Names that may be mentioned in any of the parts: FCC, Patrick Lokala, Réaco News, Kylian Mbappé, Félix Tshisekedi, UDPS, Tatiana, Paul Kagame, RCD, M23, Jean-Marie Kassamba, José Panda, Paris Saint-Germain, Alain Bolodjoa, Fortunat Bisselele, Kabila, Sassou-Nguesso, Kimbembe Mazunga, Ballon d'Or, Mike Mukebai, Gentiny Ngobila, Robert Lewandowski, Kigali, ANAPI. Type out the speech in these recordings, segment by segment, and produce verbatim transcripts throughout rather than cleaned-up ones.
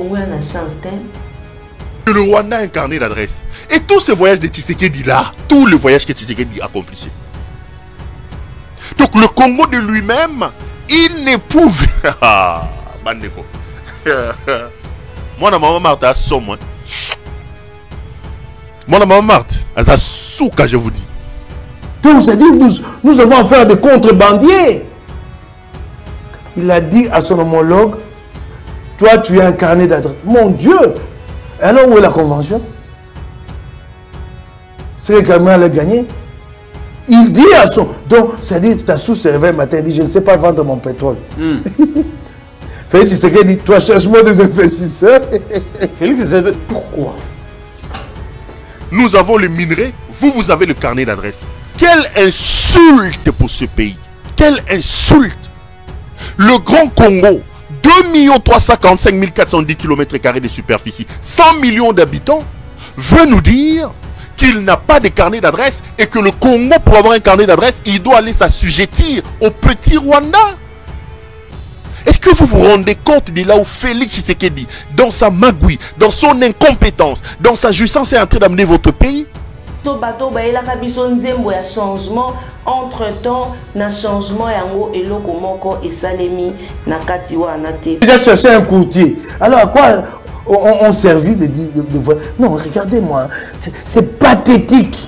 Congo a une chance. Le Rwanda a incarné l'adresse. Et tout ce voyage de Tshisekedi là, tout le voyage que Tshisekedi accomplissait. Donc le Congo de lui-même, il ne pouvait. Bandeko. Moi, la maman Marthe a somme. Moi, la maman Marthe a souka, je vous dis. Pour se dire, nous, nous avons affaire à des contrebandiers. Il a dit à son homologue, toi, tu es incarné d'adresse. Mon Dieu! Alors, où est la convention? C'est que Cameroun a gagné. Il dit à son... Donc, ça dit, ça sous se réveille le matin, il dit, je ne sais pas vendre mon pétrole. Mm. Félix Tshisekedi dit, toi, cherche-moi des investisseurs. Félix Tshisekedi dit, pourquoi? Nous avons le minerai, vous, vous avez le carnet d'adresse. Quelle insulte pour ce pays! Quelle insulte! Le Grand Congo, deux millions trois cent quarante-cinq mille quatre cent dix kilomètres carrés de superficie, cent millions d'habitants, veut nous dire qu'il n'a pas de carnet d'adresse et que le Congo, pour avoir un carnet d'adresse, il doit aller s'assujettir au petit Rwanda. Est-ce que vous vous rendez compte de là où Félix Tshisekedi, dans sa magouille, dans son incompétence, dans sa jouissance, est en train d'amener votre pays? Ce bateau, il a besoin d'un changement. Entre-temps, un changement et le Komoko et Salemi Nakatiwa Nate. Il a cherché un courtier. Alors à quoi on, on servit de dire de, de, de... Non, regardez-moi, c'est pathétique.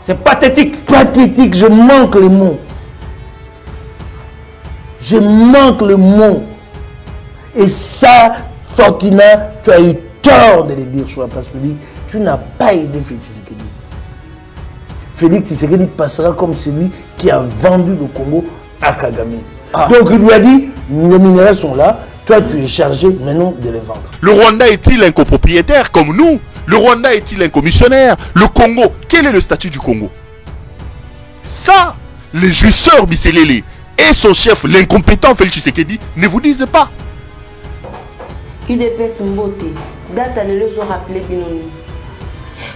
C'est pathétique. Pathétique, je manque le mot. Je manque le mot. Et ça, Fortunat, tu as eu tort de le dire sur la place publique. Tu n'as pas aidé Félix Tshisekedi. Félix Tshisekedi passera comme celui qui a vendu le Congo à Kagame. Ah. Donc il lui a dit, les minéraux sont là, toi tu es chargé maintenant de les vendre. Le Rwanda est-il un copropriétaire comme nous? Le Rwanda est-il un commissionnaire? Le Congo, quel est le statut du Congo? Ça, les jouisseurs Bisselele et son chef, l'incompétent Félix Tshisekedi, ne vous disent pas. U D P S voté. Date à l'élection rappelée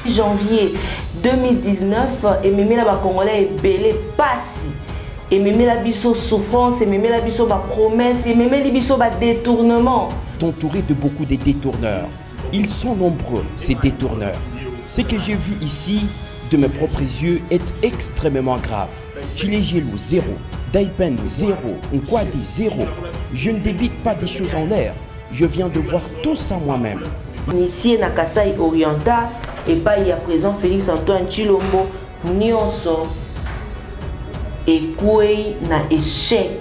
janvier deux mille dix-neuf et Mimi la Congolais est belé passe et Mimi la biso souffrance et Mimi la biso ba promesse et Mimi la biso ba détournement. Entouré de beaucoup de détourneurs, ils sont nombreux ces détourneurs. Ce que j'ai vu ici de mes propres yeux est extrêmement grave. Chilejelo zéro, Daipen zéro, Nkwadi zéro. Je ne débite pas des choses en l'air. Je viens de voir tout ça moi-même. Initié na Kasai Oriental et pas il y a présent Félix Antoine Tshilombo Nyonso et Koué na échec.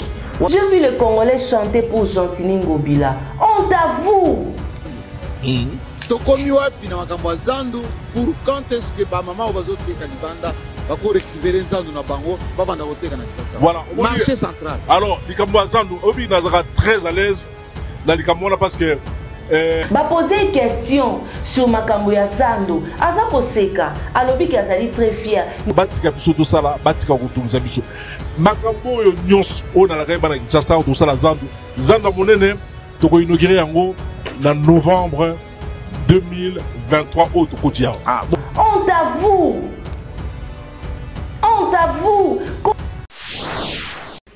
J'ai vu les Congolais chanter pour Gentiny Ngobila. On t'avoue. To komi wapi na makambo zandu pour quand est-ce que ba maman obazote kalibanda ba ko récupérer zandu na bango ba banda oteka na kisasa. Voilà, marché central. Alors, likambo zandu obi nazaka très à l'aise. Parce que euh... bah poser une question sur makambo ya Zando aza koseka alobi ki azali très fier batika biso to sala batika kutunza biso makambo yo nyonso ona la kayeba na Kinshasa to sala Zando Zando monene to ko inaugurer yango na novembre deux mille vingt-trois au Tokodia. Ah bon. On t'avoue. On t'avoue.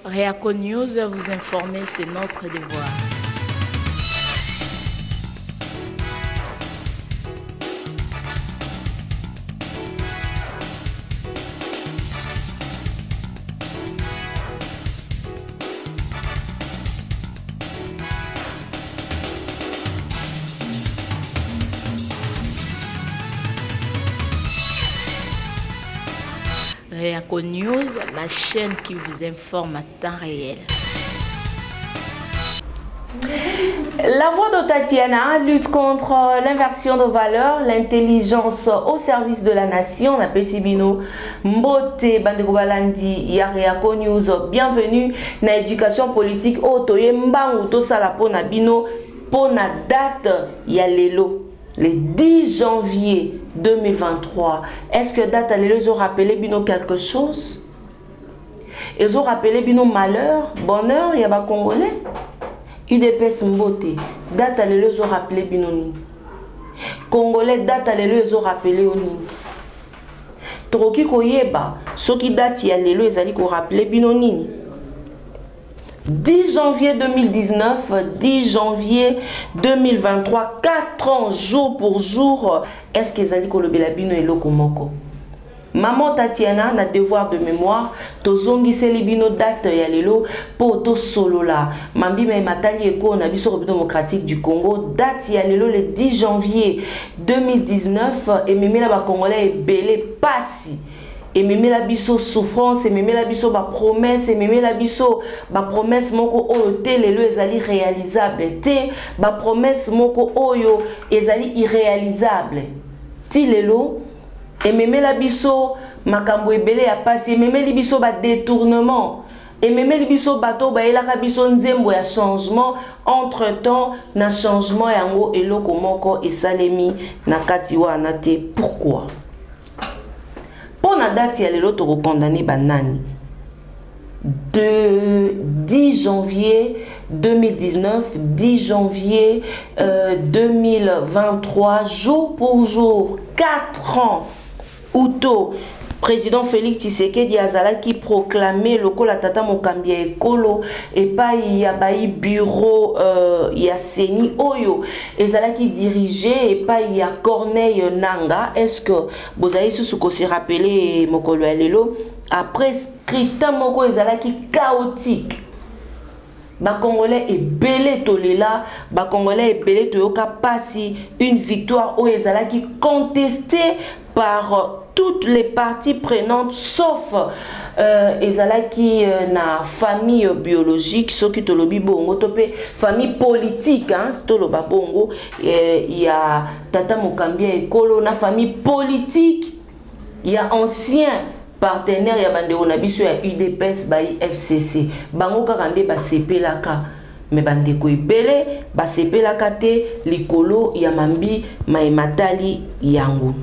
Réaco News vous informer, c'est notre devoir. Réaco News, la chaîne qui vous informe à temps réel. La voix de Tatiana lutte contre l'inversion de valeurs, l'intelligence au service de la nation. La Pesibino, Mbote, Bandegobalandi, Réaco News, bienvenue na éducation politique. Otoye Mbangu, Tosalapo, Nabino, Pona date, Yalelo. Le dix janvier deux mille vingt-trois, est-ce que date à ils ont rappelé bino quelque chose? Ils ont rappelé bino malheur, bonheur, il y a des Congolais. U D P S Mbote, date à ils ont rappelé bino ni. Congolais, date à ils ont rappelé oni. Troki koyeba, ce qui date à ils ont rappelé bino ni. dix janvier deux mille dix-neuf, dix janvier deux mille vingt-trois, quatre ans jour pour jour. Est-ce que Zali Kolobelabino et Lokomoko? Maman Tatiana n'a devoir de mémoire. Tozongi selibino date yalelo poto solola. Mambi me matali eko na biso République démocratique du Congo date yalelo le dix janvier deux mille dix-neuf et meme la ba congolais belé passi. Et meme la biso souffrance et meme la biso ba promesse et meme la biso ba promesse moko oyo te lelo ezali réalisable te ba promesse moko oyo ezali irréalisable. Ti lelo et même la biso makambo ebele ya passé même li biso ba détournement et même li biso bato ba elaka biso nzembo ya changement entre-temps na changement yango eloko moko esalemi na kati wana te. Pourquoi pona date ya lelo to condamner banani de dix janvier deux mille dix-neuf, dix janvier deux mille vingt-trois, jour pour jour, quatre ans Outo, président Félix Tshisekedi Azala qui proclamait le col à Tata Mokambia et Kolo et pas Yabai bureau euh, Yaseni Oyo et Azala qui dirigeait et pas ya Corneille Nanga. Est-ce que vous avez ce que s'est rappelé Mokolo Alelo après scriptant Moko Azala qui chaotique? Ba Congolais et belé tolela, ba Congolais et belé toyoka passi une victoire au Ezala qui contestée par toutes les parties prenantes sauf euh, ezala qui euh, na famille biologique ceux qui tolobi bongo topé famille politique hein toloba bongo il y a Tata Mokambia et Kolo na famille politique il y a ancien partenaire ya bande on a biso ya U D P S baï F C C bango ka kande ba sepelaka mais bande ko ebele ba sepelaka te likolo ya mambi maimatali yango.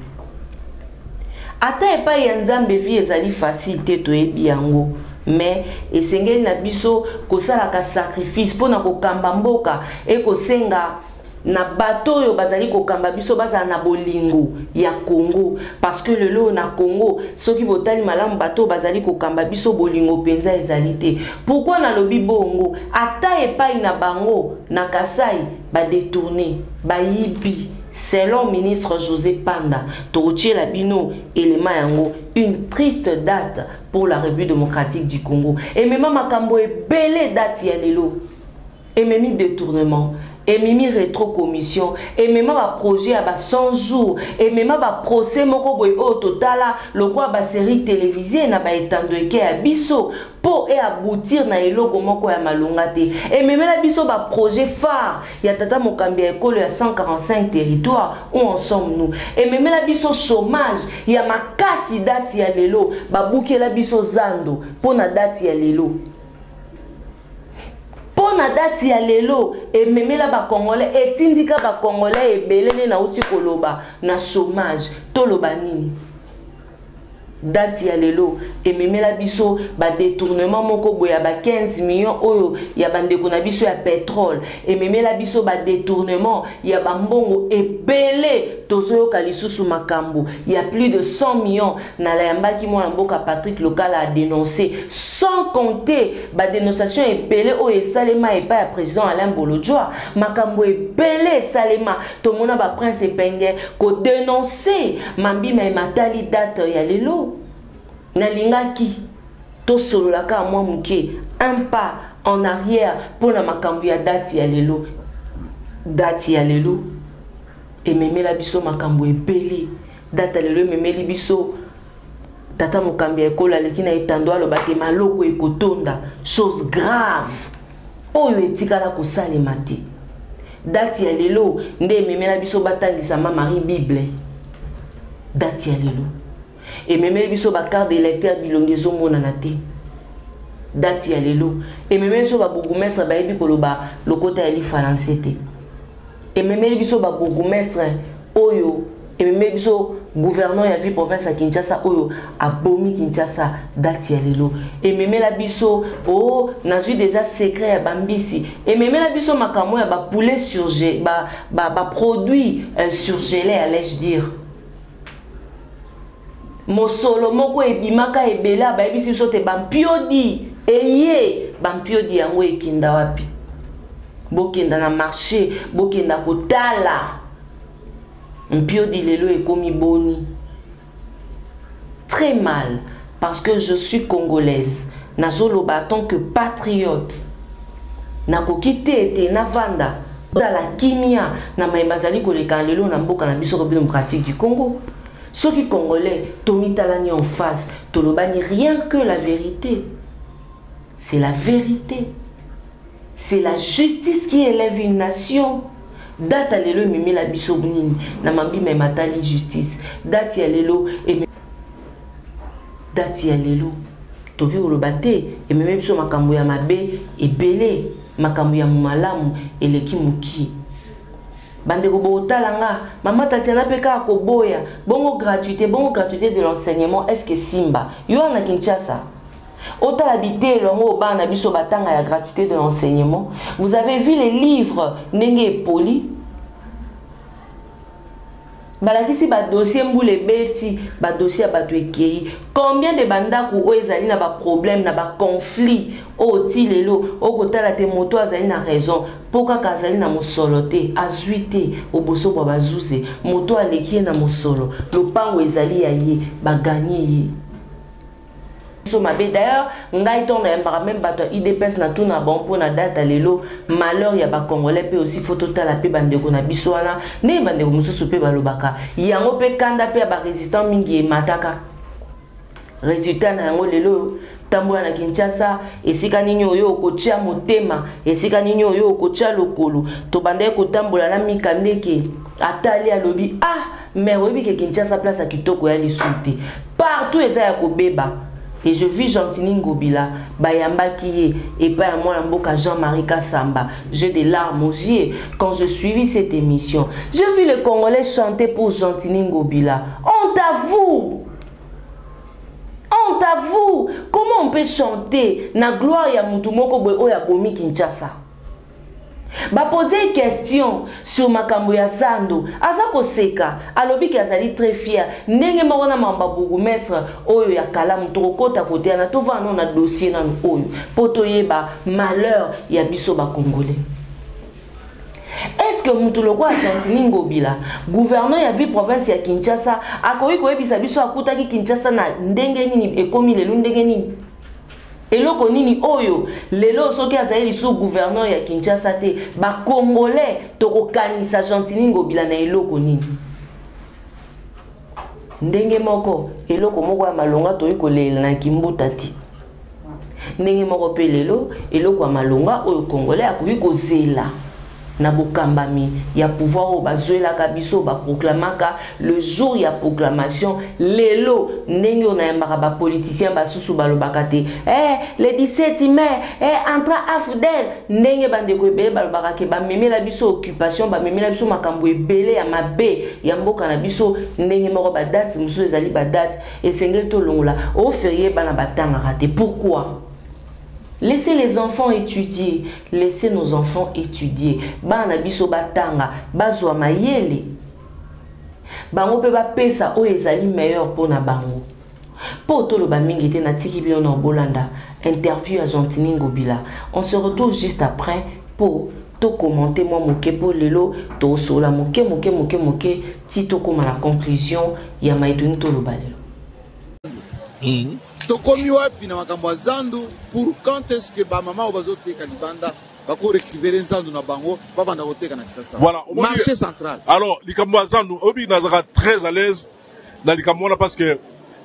Ata epa ya nzambe vie ezali facile te to ebiango mais esengeli na biso kosala ka sacrifice pona ko kamba mboka e kosenga na bato yo bazali ko kamba biso bazala na bolingo ya Congo parce que le lot na Congo soki botali malamu bato bazali ko kamba biso bolingo penza ezali te. Pourquoi na lobi bongo ata epa ina bango na Kasai ba détourner ba yibi? Selon ministre José Panda, Toroche Labino et les Mayango, une triste date pour la République démocratique du Congo. Et même Makambo est belle date yalelo. Et même détournement. Et même rétrocommission. Et même projet à cent jours. Et même procès Mokoboy au total. Le quoi ba série télévisée n'a pas étendu qu'à biso pour et aboutir na eloko moko ya malongate. Et même la biso ba projet phare ya Tata Mokambia Ekolo ya cent quarante-cinq territoires où en sommes-nous. Et même la biso chômage ya makasi date ya lelo ba bouke la biso zando pour na date ya lelo. Pona date ya lelo et meme la ba congolais et tindika ba congolais et belene na uti koloba na chômage toloba nini? Date ya lelo et meme la biso ba détournement moko boya ba quinze millions oyo ya bande kona biso ya pétrole et meme la biso ba détournement ya ba mbongo et belé tozoyo kalisusu makambo ya plus de cent millions na la yamba ki mo mboka Patrick Lokala a dénoncé. Sans compter la dénonciation est belée au Salema et pas le président Alain Bolodjoa. Makambo est belée Salema. Tout le monde a prince et pengue. Qu'on dénonce. Mambi mais matali date yalelo. Nalinga ki. Tout solo la ka moi mouke. Un pas en arrière pour la makambo ya date yalelo. Date yalelo. Et meme la biso makambo est belée. Date yalelo meme li biso. Tata Mokambia Ekolo aleki na etandoa lo bate maloko ekotonda chose grave oyo etikala kosalema te. Date ya lelo nde memela biso batangisa Marie Bible. Date ya lelo et memela biso ba carte d'électeur bilongezo mona na te. Date ya lelo et memela biso ba bourgmestre ba ebi koloba lokota ya li français te. Et memela biso ba bourgmestre oyo et memela biso gouverneur ya vie province à Kinshasa oyo abomi Kinshasa date ya lelo et meme la biso oh nazu déjà secret ya bambisi et meme la biso makamo ya ba poulet surgelé ba ba, ba produit euh, surgelé allais-je dire mosolo moko ebimaka ebela ba ebisi so te ba piodi eye bampio diango ekinda wapi bokenda na marché bokenda kotala mpio di lelo ekomi boni très mal parce que je suis congolaise nazoloba tant que patriote nakokite ete na vanda dans la kimia na maibazali koleka lelo na mboka na biso bino pratique du Congo. Ceux qui congolais, Tommy Talani en face, Tolobani, rien que la vérité. C'est la vérité. C'est la justice qui élève une nation. Date à l'élo, mimi la bisobnine. Namambi me matali justice. Date à l'élo, et date à l'élo. Tobi olobate, et même biso makambuya mabe, et belé, makambuya malamu, et lekimuki. Bandeko botalanga, maman Tatiana peka akoboya, bongo gratuité, bongo gratuité de l'enseignement, est-ce que Simba, yo ana Kinshasa, autant habiter l'ongo ba na biso batanga ya gratuité de l'enseignement. Vous avez vu les livres Nenge Poli, balakisi ba dossier mbule beti, ba dossier ba tuekei. Combien de bandaku o ezali na ba problème na ba conflit, o ti lelo, o kotala te moto azali na raison. Pourquoi kazali na mosolote, azuite, oboso ba bazuze, moto aleki na mosolo. Lopango ezali ya ye, ba gagné ye. So mabe d'ailleurs, ngai ton na mbara même ba to I D P S na tout na bon pour na date lelo, malheur ya ba congolais pe aussi faut totala pe bandeko na biso wana, ne bandeko mususu pe balobaka. Yango pe kanda pe ba résistant mingi e mataka. Résultat na yango lelo tambola na Kinshasa esika nini oyo okotia motema, esika nini oyo okotia lokolo, to bandeko tambola na mikandeke atali a lobi ah, mais oyebi ke Kinshasa place a kitoko ya lisute. Partout eza ya kobeba. Et je vis Gentiny Ngobila, Bayamba qui est, et pas à moi l'amboka Jean-Marie Kassamba. J'ai des larmes aux yeux quand je suivis cette émission. J'ai vu les Congolais chanter pour Gentiny Ngobila. Honte à vous! Honte à vous! Comment on peut chanter na gloire ya Mutumoko Boyo ya Bomi Kinshasa? Ba poser une question sur makambo ya Sando. Azako seka, alobi ki azali très fier. Nenge mwana mamba bourgmestre oyo ya kalamu tokota kote na to vano na dossier na oyo. Potoye ba malheur ya biso ba congolais. Est-ce que mutuloko a Gentiny Ngobila, gouverneur ya vie province ya Kinshasa, akoyi ko yebisa biso akuta ki Kinshasa na ndenge nini ekomi lelo ndenge nini? Et le konini oyo, lelo soki azali sous gouverneur ya Kinshasa te, ba congolais toko kanisa Gentiny Ngobila na eloko nini. Ndenge moko, eloko moko ya malonga toyi kolela na kimbuta ti. Ndenge moko pe lelo, eloko ya malonga oyo congolais akoyi kozela na bokambami ya pouvoir o bazuela kabiso ba proclamaka le jour ya proclamation lelo ndenge on ayambaka ba politicien basusu balobaka te eh le dix-sept mai eh entra afudel ndenge bandeko ebele balobaka ke ba memela biso occupation ba memela biso makambo ebele ya mabe ya mboka na biso ndenge moko ba date musu ezali ba date esengeli to longola o férié bana batanga raté. Pourquoi? Laissez les enfants étudier, laissez nos enfants étudier. Bana biso batanga, bazwa mayele. Bango pe ba pesa o ezali meilleur pour na bango. Po to lo ba mingi te na tiki bi ono bolanda. Interview à Gentiny Ngobila. On se retrouve juste après pour to commenter moi moke po lelo to sola moke moke moke moke ti to koma la conclusion ya maituni to lo balelo. Mm. Tokomi wapi na makambo zandu pour quand est-ce que ba mama obazote kalibanda bako récupérer zandu na bango ba banda oteka na Kinshasa. Voilà, marché central. Alors, likambo zandu obi nazaka très à l'aise dans likambo parce que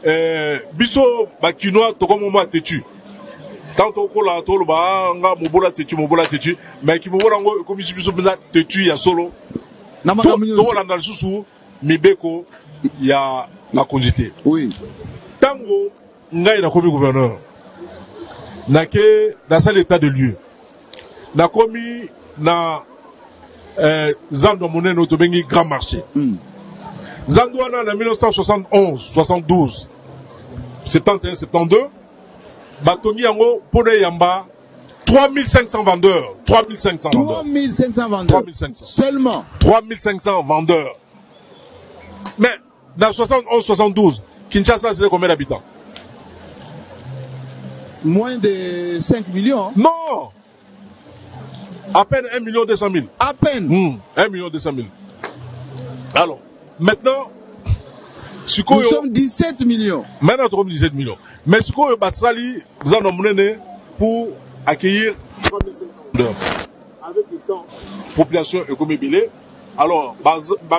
euh biso bakinoa tokomo mo atetu. Tanto kola tolo ba nga mobola tetu mobola tetu mais ki mobola ngo komi biso bina tetu ya solo. Na makambo nyo. Tolo ndal susu mibeko ya na conduite. Oui. Tango ngai na komi gouverneur na ke na sale état de lieu na komi na euh zando monene to bengi grand marché zando wana na mille neuf cent soixante et onze soixante-douze soixante et onze soixante-douze soixante et onze soixante et onze soixante et deux batongi yango pone yamba trois mille cinq cents vendeurs trois mille cinq cents vendeurs trois mille cinq cents vendeurs seulement trois mille cinq cents vendeurs mais dans soixante et onze soixante-douze Kinshasa c'est combien d'habitants? moins de cinq millions. Non, à peine un million deux cent mille. À peine mmh. un million deux cent mille. Alors, maintenant, nous yo, sommes dix-sept millions. Maintenant, nous sommes dix-sept millions. Mais ce qu'on vous en emmenez pour accueillir trois mille cinq cents. Avec le temps, population et comme billet. Alors,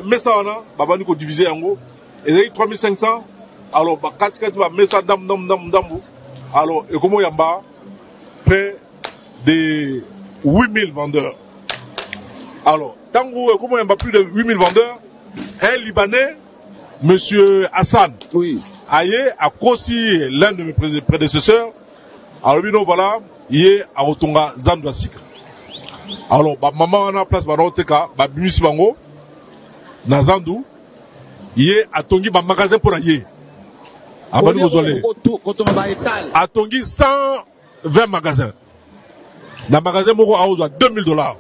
mais ça on a, on va diviser en gros. Et trois mille cinq cents. Alors, quatre quatre, on met ça dans le dam. Alors, et comment il y a près de huit mille vendeurs. Alors, tant comment il y a plus de huit mille vendeurs, un Libanais, Monsieur Hassan, oui, aïe, a aussi l'un de mes prédécesseurs. Alors, nous voilà, il est à Otonga Zandwasik. Alors, bah, maman, on a place, bah, Oteka, bah, Bimis Bango, Nazandou, il est à Tongi, bah, magasin pour aïe. À Banozolé. À Tongi, cent vingt magasins. Dans le magasin, on a deux mille dollars.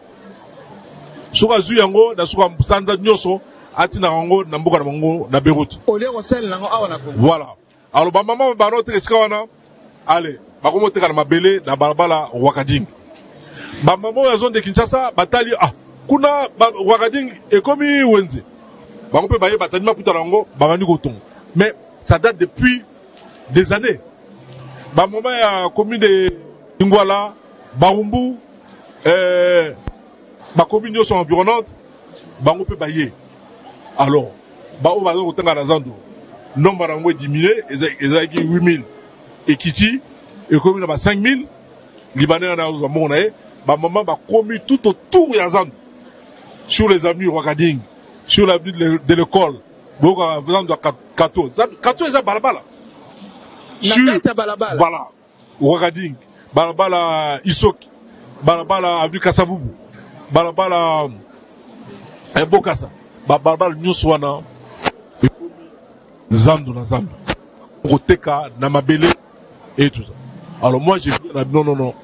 Sur la Zuyango, dans le Sandra Nyoso, voilà. Alors, ma maman, allez, ma maman, ma belle, na balabala, Wakading. Ma maman, la zone de Kinshasa, bataille, ah, kuna, Wakading, et comme il Wenze. Ma maman, bataille, ma putarango, bagani goton. Mais ça date depuis des années. Ma maman a commis des Ngwala, Barumbu, euh, ma commune sont environnantes, ma maman peut bailler. Alors, bah, on va dire autant à la Zando. Non, bah, on va diminuer, ils ont huit mille. Et Kiti, et comme il y a cinq mille, Libanais, on a eu un bon, bah, maman, bah, commis tout autour de la Zando. Sur les avenues Ouakading, sur l'avenue de l'école, donc, à Zando, à Kato. Kato, ils ont Balabala. Sur, voilà. Ouakading, Balabala, Isok, Balabala, avenue Kassavubu, Balabala, Mbokassa. Babal Nyuswana, Zandou na Zandou, Roteka, Namabele, et tout ça. Alors moi j'ai dit, non, non, non.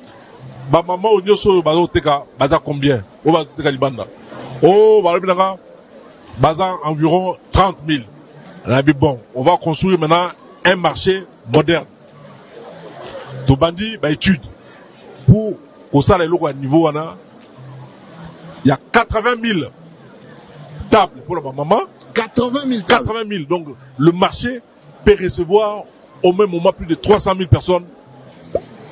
Ma maman, on Nyusso, Bazoteka, Baza combien? Oh, Bazoteka Libanda. Oh, Balabinaga, Baza environ trente mille. On a dit, bon, on va construire maintenant un marché moderne. Tout bandit, bah, étude. Pour, au ça, les locaux à niveau, il y a quatre-vingt mille. Table pour la maman. quatre-vingt mille tables. quatre-vingt mille. Donc, le marché peut recevoir au même moment plus de trois cent mille personnes.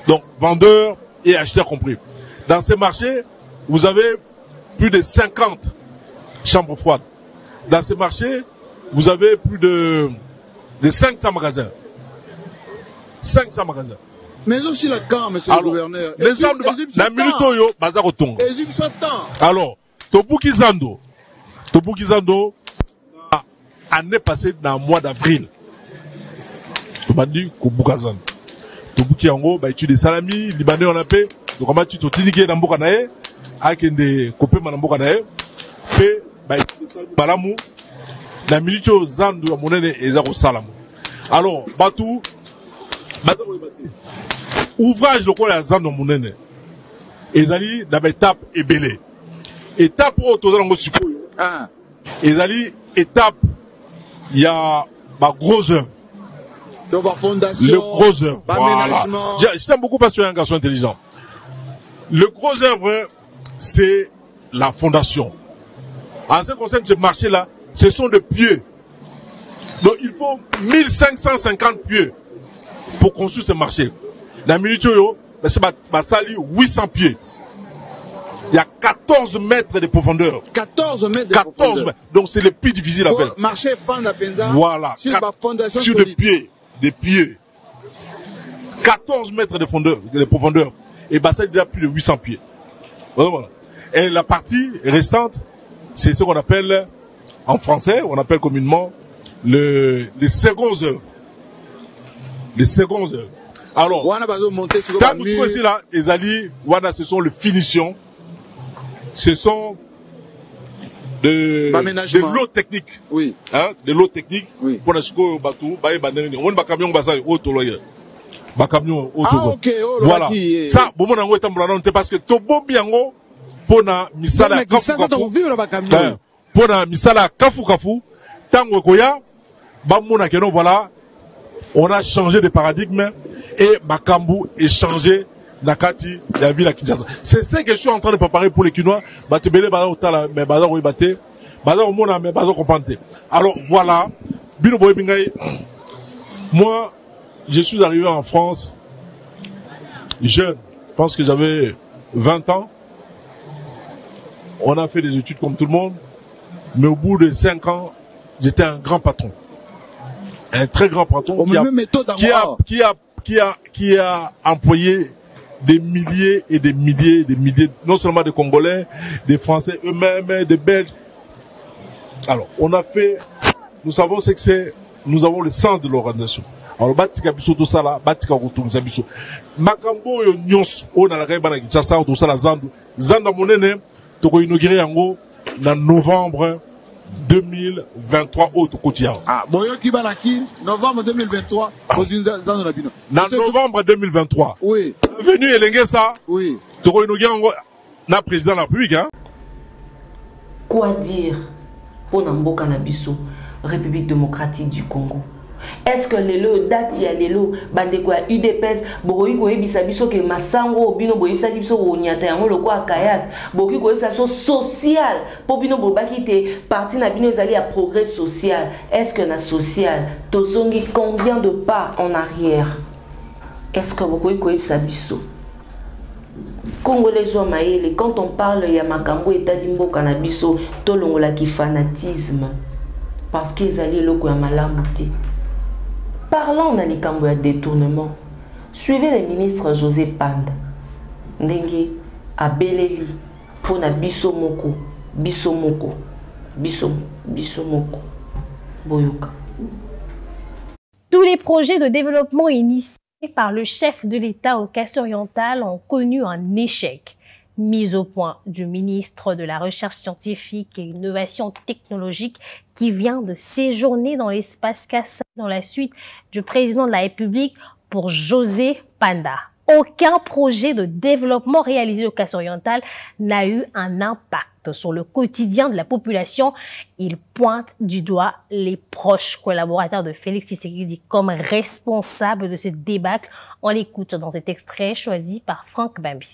Donc, vendeurs et acheteurs compris. Dans ces marchés, vous avez plus de cinquante chambres froides. Dans ces marchés, vous avez plus de, de cinq cents magasins. cinq cents magasins. Mais aussi la camp, monsieur alors, le gouverneur. Les Égypte, Égypte, Égypte, la minute Oyo, bazar au ton. Alors, Tobuki Zando. Tobukizando, année passée dans le mois d'avril. Tobandi, Kobukazando. Tobukiango, bah, tu des salami, Libanais on a payé. Donc, on va tu t'otiniguer dans Mbokanae, avec des copains dans Mbokanae, fait, bah, tu des salami, Balamou, la minute aux Zandou, à Monene et Zaro Salamou. Alors, Batou, Batou, ouvrage de quoi la Zandou Monene. Et Zali, dans l'étape et Belé. Étape au Tozango Sukoyo. Ah. Et ali étape, il y a ma grosse œuvre. Donc ma fondation. Le gros œuvre. Voilà. Je t'aime beaucoup parce que tu es un garçon intelligent. Le gros œuvre, c'est la fondation. En ce qui concerne ce marché-là, ce sont des pieux. Donc il faut mille cinq cent cinquante pieux pour construire ce marché. La minute-yo, c'est ma salie huit cents pieds. Il y a quatorze mètres de profondeur. quatorze mètres de quatorze profondeur. Mètres. Donc c'est le plus difficile à faire. Marcher fin à Penza. Voilà. Sur la fondation. Sur des pieds. Des pieds. quatorze mètres de profondeur. De profondeur. Et bah ça, il y a plus de huit cents pieds. Voilà, voilà. Et la partie restante, c'est ce qu'on appelle, en français, on appelle communément le, les secondes œuvres. Les secondes œuvres. Alors, quand vous trouvez ici là, les alliés, voilà, ce sont les finitions. Ce sont de, de l'eau technique. Oui. Hein, de l'eau technique. Oui. Pour les chicos au bateau, on a un camion basé au toloyer. Un camion au toloyer. Ah, ok, oh, voilà. Ça, bon, on a un camion parce que Tobo Biango, pour la misala Kafukafu, pour la misala Kafukafu, Tango Koya, Bamona Keno, voilà, on a changé de paradigme et Bakambu échanger Nakati la ville à Kinshasa. C'est ce que je suis en train de préparer pour les Kinois. Alors voilà, moi je suis arrivé en France jeune, je pense que j'avais vingt ans. On a fait des études comme tout le monde, mais au bout de cinq ans, j'étais un grand patron. Un très grand patron qui a, qui, a, qui, a, qui, a, qui a employé des milliers et des milliers et des milliers, non seulement des Congolais, des Français eux-mêmes, des Belges. Alors, on a fait, nous savons ce que c'est, nous avons le sens de l'organisation. Alors, Batika Bissou, tout ça là, Batika Routoum, Bissou. Makambo, Nyons, on a la Rébanaki, Tchassa, tout ça là, Zandou. Zanda Monene, tu as inauguré en haut, en novembre deux mille vingt-trois au Tokotia. Ah, Boyo Kibalaki, novembre deux mille vingt-trois, aux Zandou Labino. En novembre deux mille vingt-trois. Oui. Venu Elengessa. Oui. Tu as inauguré en haut, na président de la République, hein. Quoi dire pour Namboka Nabiso, République démocratique du Congo? Est-ce que les lois dati à les lois bandeko à U D P S boyi ko yebisa biso ke masango bino boyisa biso onyata yango loko akayas boki ko yebisa so social po bino bobaki te parti na bino ezali à progrès social. Est-ce que na social tozongi combien de pas en arrière? Est-ce que bokoyi ko yebisa biso Congolais zo maele quand on parle ya makambo etadimbo kanabiso tolongola ki fanatisme parce qu'ils allaient loko ya malamu te. Parlant dans les cambours détournement, suivez le ministre José Panda. Ndenge a Beleli pour na bisomoko, bisomoko, bisomoko, bisomoko, boyoka. Tous les projets de développement initiés par le chef de l'État au Kass-Oriental ont connu un échec. Mise au point du ministre de la Recherche scientifique et innovation technologique qui vient de séjourner dans l'espace Kassa dans la suite du président de la République pour José Panda. Aucun projet de développement réalisé au Kass-Oriental n'a eu un impact sur le quotidien de la population. Il pointe du doigt les proches collaborateurs de Félix Tshisekedi comme responsables de ce débâcle. On l'écoute dans cet extrait choisi par Franck Bambi.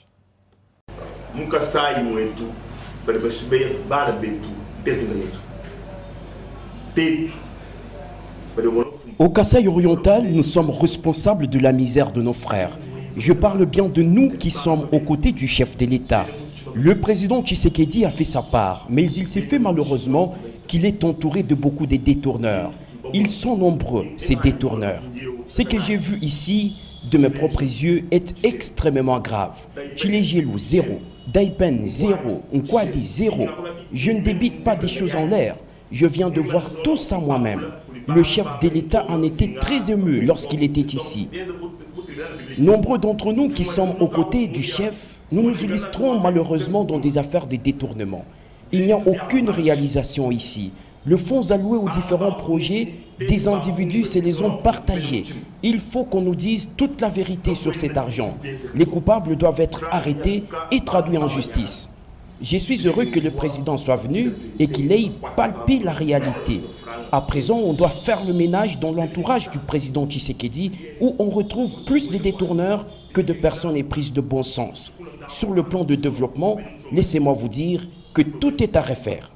Au Kasaï oriental, nous sommes responsables de la misère de nos frères. Je parle bien de nous qui sommes aux côtés du chef de l'État. Le président Tshisekedi a fait sa part, mais il s'est fait malheureusement qu'il est entouré de beaucoup de détourneurs. Ils sont nombreux, ces détourneurs. Ce que j'ai vu ici, de mes propres yeux, est extrêmement grave. Chilejelo, zéro. Daipen, zéro. Nkwadi, zéro. Je ne débite pas des choses en l'air. Je viens de voir tout ça moi-même. Le chef de l'État en était très ému lorsqu'il était ici. Nombreux d'entre nous qui sommes aux côtés du chef, nous nous illustrons malheureusement dans des affaires de détournement. Il n'y a aucune réalisation ici. Le fonds alloué aux différents projets des individus se les ont partagés. Il faut qu'on nous dise toute la vérité sur cet argent. Les coupables doivent être arrêtés et traduits en justice. Je suis heureux que le président soit venu et qu'il ait palpé la réalité. À présent, on doit faire le ménage dans l'entourage du président Tshisekedi où on retrouve plus de détourneurs que de personnes éprises de bon sens. Sur le plan de développement, laissez-moi vous dire que tout est à refaire.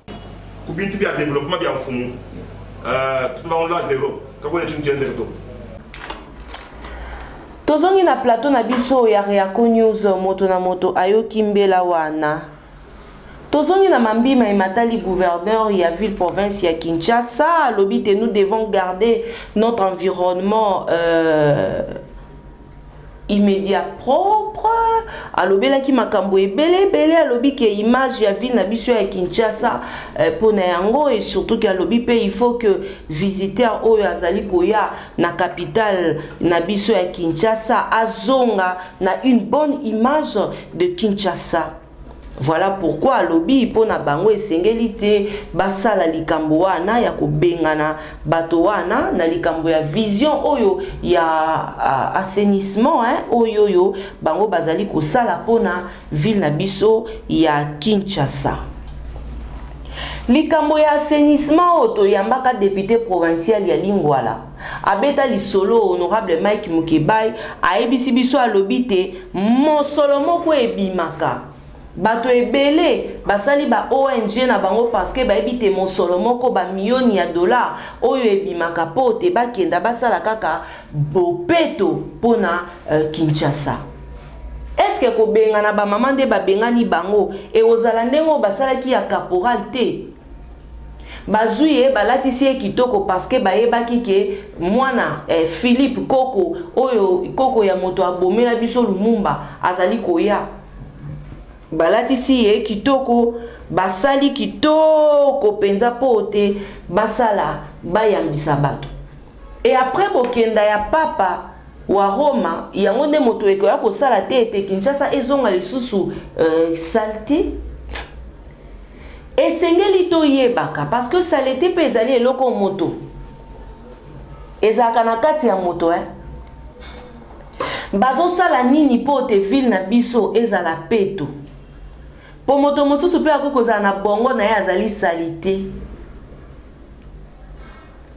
Tozongi na plateau na biso ya Réaco News moto na moto ayo kimbela wana. Tozongi na mambima imatali gouverneur ya ville province ya Kinshasa lobi te nous devons garder notre environnement euh, immédiat propre. Alobi la ki makambo ebele bele alobi ke image ya ville na biso ya Kinshasa pona yango et surtout que alobi pe il faut que visiteur oyo azali koya na capitale na biso ya Kinshasa azonga na une bonne image de Kinshasa. Voilà pourquoi alobi pona bango esengeli te basala likambo wana ya kobengana bato wana na likambo ya vision oyo ya assainissement hein oyo yo bango bazali kosala pona ville na biso ya Kinshasa. likambo ya assainissement oto yambaka député provincial ya Lingwala abeta lisolo honorable Mike Mukebai aebisi biso alobi te mosolo moko ebimaka bato ebele basali ba O N G na bango parce que baebi te mosolo moko ba millioni ya dollar oyo ebimaka po te bakenda basala kaka bopeto pona uh, Kinshasa. Est-ce que vous avez un maman de babengani bango et vous avez un basala qui a caporal te? Bazouye balatisier kitoko parce que baeba kike mwana Philippe Koko oyo Koko ya moto abomé la biso Lumumba azali koya. Balatisier kitoko basali kitoko penza pote basala bayambisa bato. Et après bokenda ya papa ou à Roma, il y a un des motos qui ont salté et Kinshasa et ont les sous salté. Et c'est un baka parce que saleté peut aller loko moto. Et ça, c'est un moto. Bazo salani ni pote ville na biso et ça la peto. Pour moto moto super à cause na bongo na yazali salité.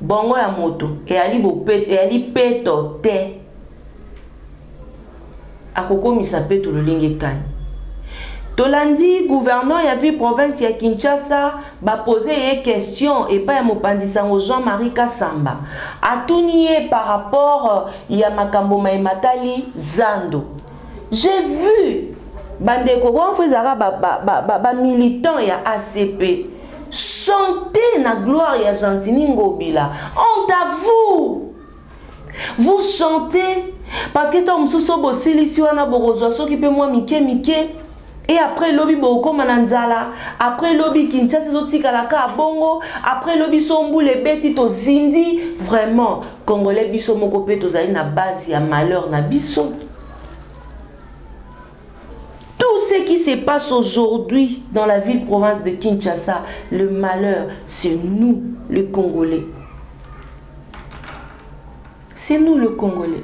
Bongo ya moto et ali bo et ali peto te. Akoko misape tout le lingue kan. Tolandi gouverneur ya ville province ya Kinshasa ba poser une question et pas mopandisa au Jean-Marie Kassamba. Atunié par rapport ya makambo maimatali Zando. J'ai vu bande ko ronfezara ba ba ba, ba militant ya A C P chanter na gloire ya Gentiny Ngobila. On t'avoue. Vous chantez parce que ton moussou bossi l'issue à la borosoiso qui peut moi mike mike et après lobby boko mananzala après lobby Kinshasa zotikalaka bongo après lobby sombu les bêtis to zindi vraiment congolais biso moko pe tozali na base ya malheur na biso. Tout ce qui se passe aujourd'hui dans la ville province de Kinshasa, le malheur c'est nous les Congolais. C'est nous le Congolais.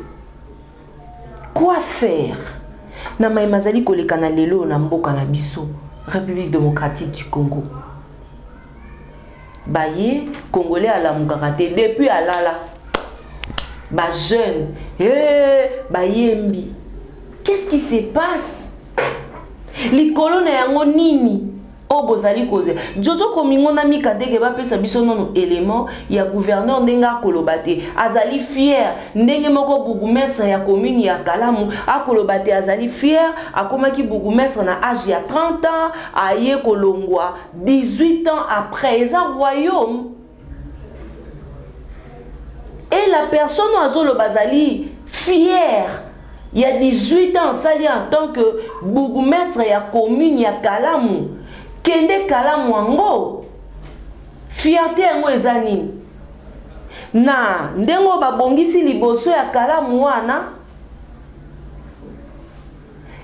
Quoi faire? Na maimazali kole kanalelo na mboka na biso, République démocratique du Congo. Baye Congolais à la mukarate depuis à lala. Ba jeune, eh baye mbi. Qu'est-ce qui se passe? Likolo na yango nini? Obozali koze. Jojo komingo na mikadege ba pesa biso nono élément ya gouverneur ndenga kolobate. Azali fier ndenge moko bourgmestre ya commune ya Kalamu akolobate azali fier akomaki bourgmestre na âge ya trente ans aye kolongwa dix-huit ans après eza royaume. Et la personne azolo bazali fier. Il y a dix-huit ans sali en tant que bourgmestre ya commune ya Kalamu. Kende kala mwango fierté ngo ezani na ndengo babongisi liboso ya kala mwana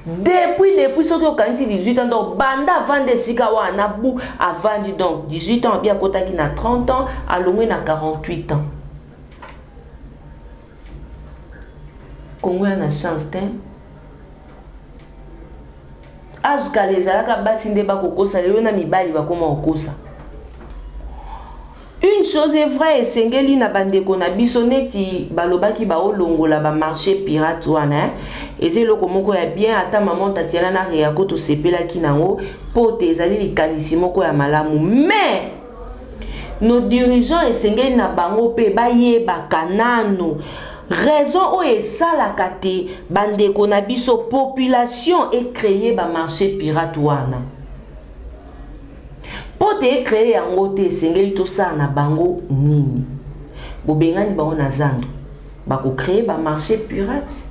depuis depuis soki okanti dix-huit ans donc banda avant de sika wana bu avant donc dix-huit ans bien kotaki na trente ans alongwe na quarante-huit ans Kongo na chance te. Aska les alaka basinde bakokosa lelo na mibali bakoma okosa. Une chose est vraie esengeli na bandeko na biso neti balobaki ba olongola ba marché pirate wana ezeloko moko ya bien ata maman Tatiana na Réaco to sepelaki nango po te ezali likanisi moko ya malamu mais nos dirigeants esengeli na bango pe bayeba kanano. Raison où est ça la kate, bande konabiso population et créer ba marché pirate wana. Pote créer en gote sengeli to ça na bango nini. Bobengani ba ona zando. Ba ko créer ba marché pirate.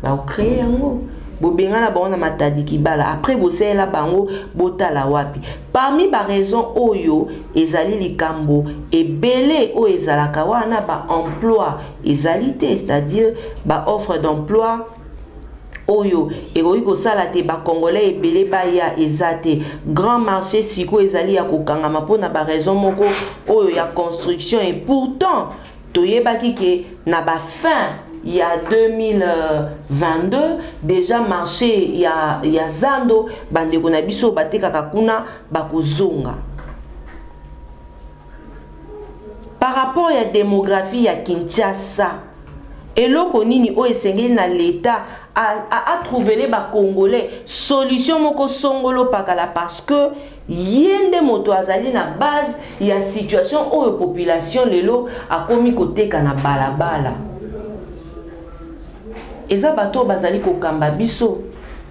Ba ko créer ngo. Bobengana ba ona matadi kibala après bosé la bango botala wapi. Parmi ba raison oyo ezali likambo ebele o ezalaka wana ba emploi ezalité c'est-à-dire ba offre d'emploi oyo ekoki kosala te ba congolais ebele ba ya ezate grand marché siko ezali ya kokangama pona ba raison moko oyo ya construction et pourtant toyebaki ke na ba fin il y a deux mille vingt-deux déjà marché il y a il y a Zando bande konabiso bateka kakuna bakozonga Par rapport à la démographie à Kinshasa, et l'Okonini au Essengel na l'État a trouvé les Congolais solution moko songolo pakala parce que yende moto azali na base y a situation où la population lelo a commis côté kana balabala. Eza bato bazali ko kamba biso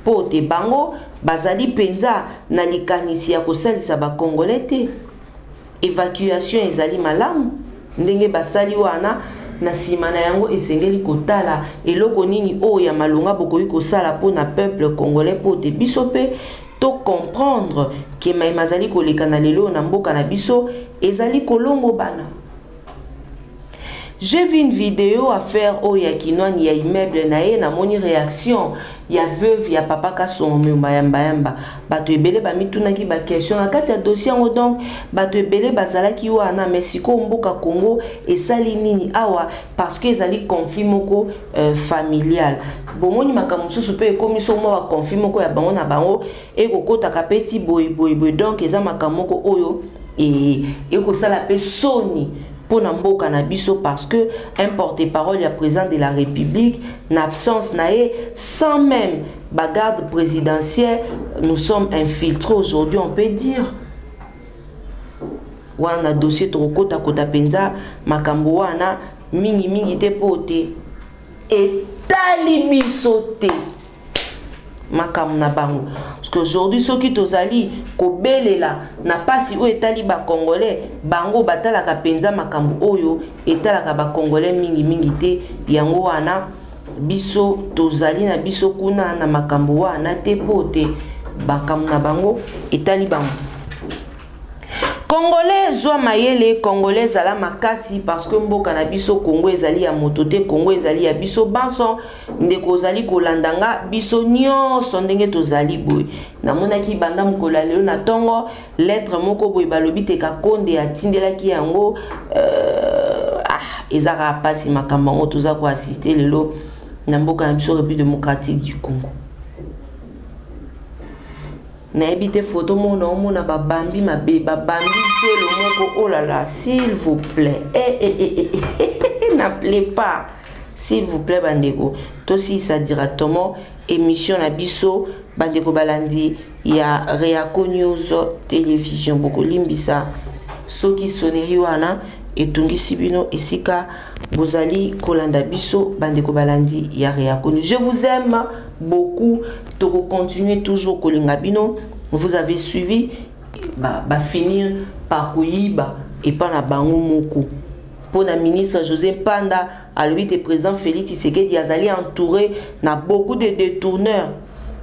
pote bango bazali penza na likanisi ya kosalisa ba Congolais te. Évacuation ezali malamu ndenge basali wana na simana yango esengeli kotala eloko nini o ya malonga bokoyi kosala pona peuple congolais pote biso pe to comprendre que maimazali koleka na lelo na mboka na biso ezali kolongo bana. J'ai vu une vidéo à faire au yakinwani ya immeuble na ye na moni réaction ya veuve ya papa Kassomo mbayamba yamba bato ebele ba mitunaki ba question na kati ya dossier ngo donc bato ebele bazalaki wana mesiko mboka Congo esali nini awa parce que ezali conflit moko euh, familial bomoni makambo susu pe ekomiso mo wa conflit moko ya bango na bango ekokota ka petit boy boy boy donc eza makambo moko oyo e ekosala pe soni pour Nambo Cannabiso parce que un porte-parole à présent de la République n'absence naé sans même bagarre présidentielle nous sommes infiltrés aujourd'hui on peut dire wana dossier trop côte à côte à penza makambo wana mingi mingi te poté et talibisoté makambo na bango parce qu'aujourd'hui ceux qui tozali kobelela na pasi o etali ba congolais bango batala ka penza makambo oyo etala ka ba congolais mingi mingi te yango wana biso tozali na biso kuna na makambo wana te pote bakambo na bango etali bango congolais zo mayele congolais ala makasi parce que mboka na biso Congo ezali ya moto te Congo ezali ya biso banson ndeko zali kolandanga biso nyonso ndenge tozali boy na monaki banda mkola lelo na tongo lettre moko boy balobi te ka konde atindelaki yango euh, ah ezaka pasi makambo ngo toza ko assister lelo na mboka na biso République démocratique du Congo. N'habitez photo mon homme n'a pas bambi ma bé babambi c'est le mot oh là là s'il vous plaît eh eh eh eh n'appelez pas s'il vous plaît bandeko toi aussi ça directement émission na biso bandeko balandi il y a Réaco News télévision beaucoup limbisa ceux qui sonneri wana et tungi sibino esika bozali kolanda biso bandeko balandi il y a Réaco News. Je vous aime beaucoup. Donc continuez toujours Kolingabino. Vous avez suivi, bah, bah finir par Koyiba et pas la Bango Moko. Pour la ministre José Panda, à lui le président Félix Tshisekedi Azali entouré n'a beaucoup de détourneurs.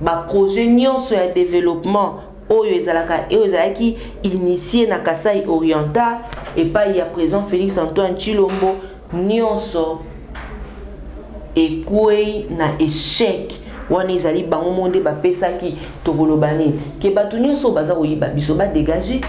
Bah projet nion sur un développement. Oyezalaka Oyezaki initié na Kasai oriental et pas il y a présent Félix Antoine Chilombo nion so et Koué na échec. Wana ezali bango monde ba pesaki to golobani ke batuni so bazako yiba biso ba dégager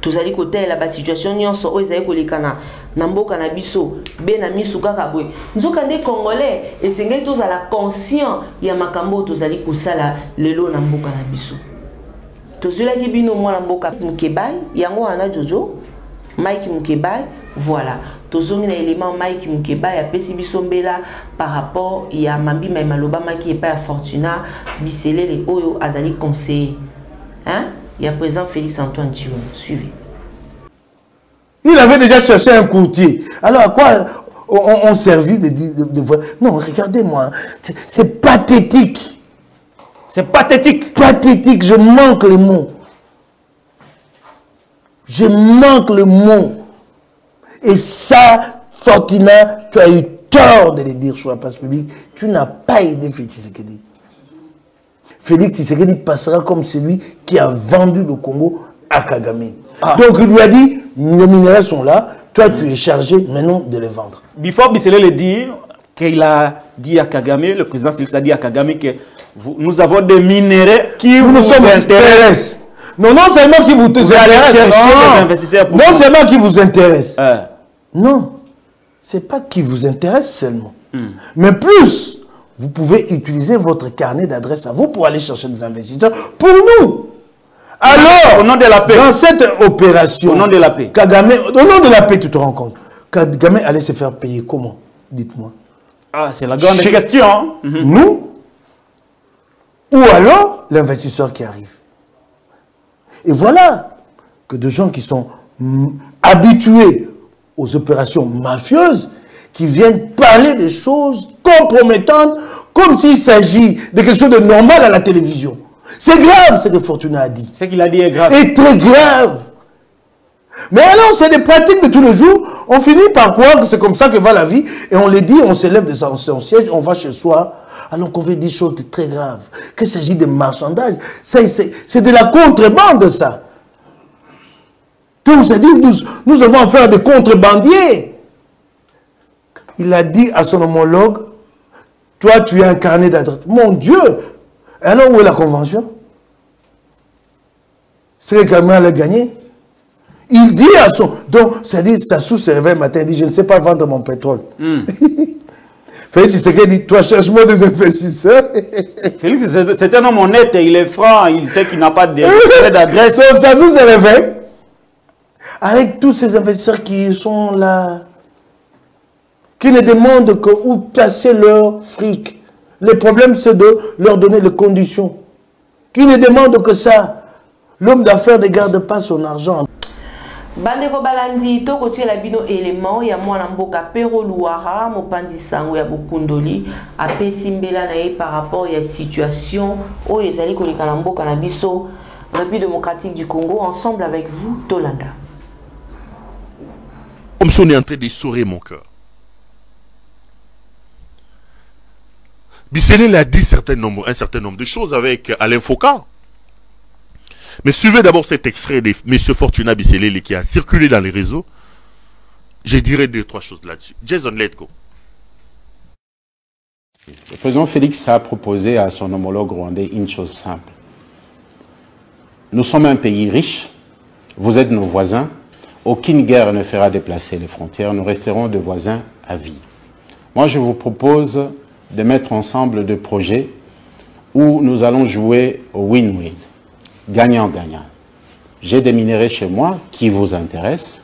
tozali kotela ba situation nyonso ezali kolekana na mboka na biso be na misu kaka boye nzoka nde congolais esengeli tozala conscient ya makambo tozali kosala lelo na mboka na biso tozulaki bino mwana mboka Mukebai yango ana jojo Mike Mukebai voilà. Tozongi na élément Mike Mukebai a pesi biso mbela par rapport ya mambi mai maloba maki e pa Fortunat Bisselele oyo azali conseiller. Hein? Il y a présent Félix Antoine Thiou. Suivez. Il avait déjà cherché un courtier. Alors à quoi on, on servit de, de, de, de... Non, regardez-moi. C'est pathétique. C'est pathétique. Pathétique, je manque le mot. Je manque le mot. Et ça, Fortunat, tu as eu tort de le dire sur la place publique. Tu n'as pas aidé Félix Tshisekedi. Félix Tshisekedi passera comme celui qui a vendu le Congo à Kagame. Ah. Donc il lui a dit, les minéraux sont là, toi mmh. tu es chargé maintenant de les vendre. Before Bisselele le dit, qu'il a dit à Kagame, le président Félix a dit à Kagame que vous, nous avons des minéraux qui vous, vous intéressent. Non, non seulement qui vous, vous intéressent, non, non seulement qui vous intéressent. Euh. Non, ce n'est pas qui vous intéresse seulement. Mm. Mais plus, vous pouvez utiliser votre carnet d'adresse à vous pour aller chercher des investisseurs pour nous. Alors, au nom de la paix, dans cette opération, au nom de la paix, Kagame, au nom de la paix, tu te rends compte, Kagame allait se faire payer comment? Dites-moi. Ah, c'est la grande question. Nous, ou alors l'investisseur qui arrive. Et voilà que des gens qui sont habitués aux opérations mafieuses, qui viennent parler des choses compromettantes, comme s'il s'agit de quelque chose de normal à la télévision. C'est grave ce que Fortunat a dit. Ce qu'il a dit est grave. Et très grave. Mais alors, c'est des pratiques de tous les jours. On finit par croire que c'est comme ça que va la vie. Et on les dit, on se lève de son siège, on va chez soi. Alors qu'on veut dire des choses très graves. Qu'il s'agit de marchandage. C'est de la contrebande, ça. Tout, c'est-à-dire que nous, nous avons affaire à des contrebandiers. Il a dit à son homologue, toi, tu es incarné d'adresse. Mon Dieu! Alors, où est la convention? C'est que Kagame allait gagner. Il dit à son... Donc, c'est-à-dire, Sassou se réveille le matin, il dit, je ne sais pas vendre mon pétrole. Mm. Félix Tshisekedi dit, toi, cherche-moi des investisseurs. Félix, c'est un homme honnête, il est franc, il sait qu'il n'a pas d'adresse. Sassou se réveille avec tous ces investisseurs qui sont là, qui ne demandent que où placer leur fric. Le problème, c'est de leur donner les conditions. Qui ne demande que ça. L'homme d'affaires ne garde pas son argent. Bandeko balandi to kotie la bino élément ya mwana mboka pero luara mopanzi sango ya bokundoli apesimbela na ye par rapport ya situation oyo ezali koleka na mboka na biso République démocratique du Congo ensemble avec vous Tolanda. Comme si on est en train de saurer mon cœur. Bisselele a dit certain nombre, un certain nombre de choses avec Alain Foucault. Mais suivez d'abord cet extrait de M. Fortunat Bisselele qui a circulé dans les réseaux. Je dirais deux, trois choses là-dessus. Jason, let's go. Le président Félix a proposé à son homologue rwandais une chose simple. Nous sommes un pays riche, vous êtes nos voisins, aucune guerre ne fera déplacer les frontières, nous resterons des voisins à vie. Moi, je vous propose de mettre ensemble deux projets où nous allons jouer au win-win, gagnant-gagnant. J'ai des minéraux chez moi qui vous intéressent.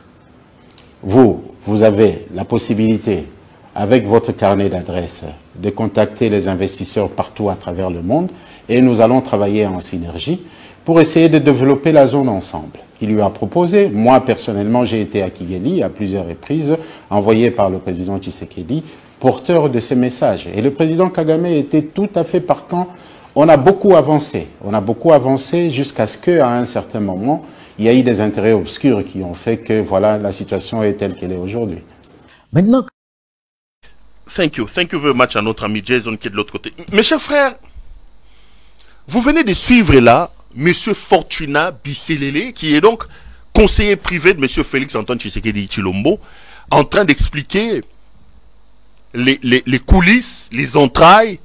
Vous, vous avez la possibilité, avec votre carnet d'adresses, de contacter les investisseurs partout à travers le monde et nous allons travailler en synergie pour essayer de développer la zone ensemble. Il lui a proposé, moi personnellement j'ai été à Kigali à plusieurs reprises, envoyé par le président Tshisekedi, porteur de ces messages. Et le président Kagame était tout à fait partant. On a beaucoup avancé. On a beaucoup avancé jusqu'à ce qu'à un certain moment, il y a eu des intérêts obscurs qui ont fait que voilà, la situation est telle qu'elle est aujourd'hui. Maintenant... Thank you. Thank you very much à notre ami Jason qui est de l'autre côté. Mes chers frères, vous venez de suivre là M. Fortunat Bisselele qui est donc conseiller privé de M. Félix Antoine Tshisekedi Tshilombo en train d'expliquer... Les, les, les coulisses, les entrailles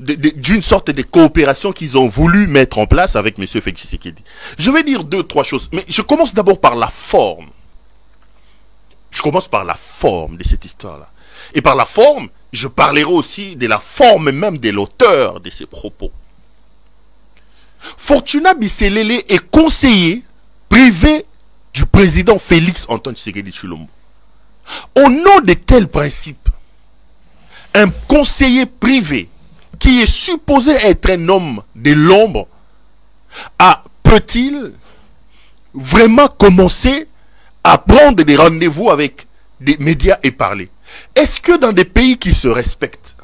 d'une sorte de coopération qu'ils ont voulu mettre en place avec M. Félix Tshisekedi. Je vais dire deux, trois choses, mais je commence d'abord par la forme. Je commence par la forme de cette histoire-là. Et par la forme, je parlerai aussi de la forme même de l'auteur de ces propos. Fortunat Bisselele est conseiller privé du président Félix Antoine Tshisekedi Tshilombo. Au nom de quel principe? Un conseiller privé qui est supposé être un homme de l'ombre, ah, peut-il vraiment commencer à prendre des rendez-vous avec des médias et parler? Est-ce que dans des pays qui se respectent,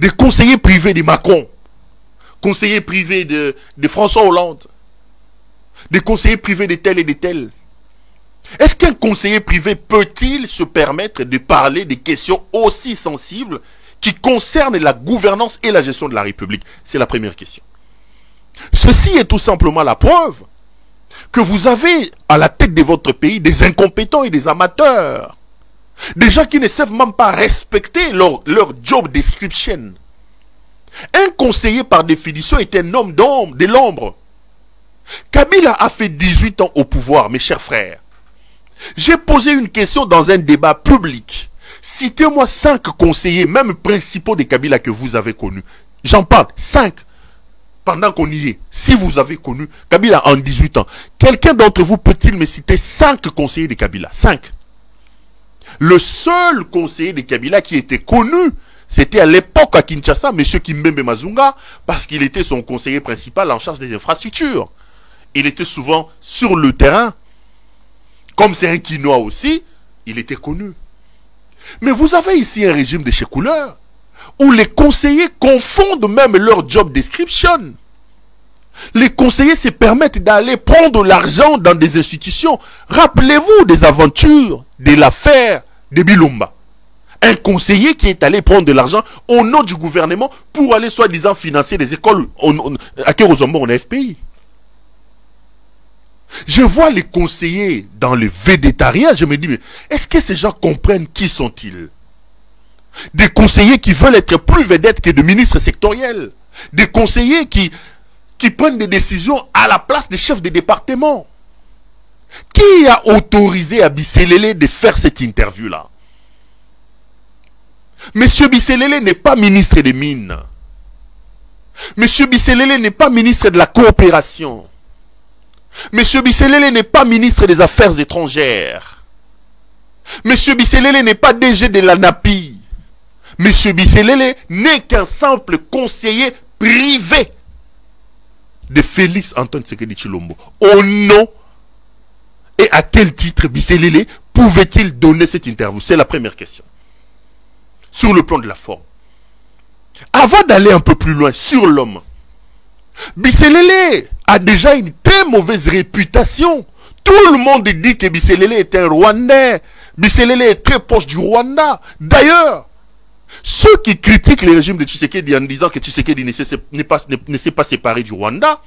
des conseillers privés de Macron, conseillers privés de, de François Hollande, des conseillers privés de tel et de tel, est-ce qu'un conseiller privé peut-il se permettre de parler des questions aussi sensibles qui concernent la gouvernance et la gestion de la République? C'est la première question. Ceci est tout simplement la preuve que vous avez à la tête de votre pays des incompétents et des amateurs. Des gens qui ne savent même pas respecter leur, leur job description. Un conseiller par définition est un homme d'ombre, de l'ombre. Kabila a fait dix-huit ans au pouvoir, mes chers frères. J'ai posé une question dans un débat public. Citez-moi cinq conseillers, même principaux de Kabila que vous avez connus. J'en parle, cinq. pendant qu'on y est, si vous avez connu Kabila en dix-huit ans, quelqu'un d'entre vous peut-il me citer cinq conseillers de Kabila? Cinq. Le seul conseiller de Kabila qui était connu, c'était à l'époque à Kinshasa, M. Kimbembe Mazunga, parce qu'il était son conseiller principal en charge des infrastructures. Il était souvent sur le terrain. Comme c'est un Kinois aussi, il était connu. Mais vous avez ici un régime de chez-couleur où les conseillers confondent même leur job description. Les conseillers se permettent d'aller prendre l'argent dans des institutions. Rappelez-vous des aventures de l'affaire de Bilomba. Un conseiller qui est allé prendre de l'argent au nom du gouvernement pour aller soi-disant financer des écoles à Kérosombo en F P I. Je vois les conseillers dans le védétariat, je me dis, mais est-ce que ces gens comprennent qui sont-ils? Des conseillers qui veulent être plus vedettes que des ministres sectoriels. Des conseillers qui, qui prennent des décisions à la place des chefs de département. Qui a autorisé à Bisselele de faire cette interview-là? Monsieur Bisselele n'est pas ministre des Mines. Monsieur Bisselele n'est pas ministre de la Coopération. Monsieur Bisselele n'est pas ministre des Affaires étrangères. Monsieur Bisselele n'est pas D G de l'ANAPI. Monsieur Bisselele n'est qu'un simple conseiller privé de Félix Antoine Tshisekedi Tshilombo. Au nom et à quel titre Bisselele pouvait-il donner cette interview? C'est la première question. Sur le plan de la forme. Avant d'aller un peu plus loin sur l'homme, Bisselele a déjà une très mauvaise réputation. Tout le monde dit que Bisselele est un Rwandais. Bisselele est très proche du Rwanda. D'ailleurs, ceux qui critiquent le régime de Tshisekedi en disant que Tshisekedi ne s'est pas, pas séparé du Rwanda,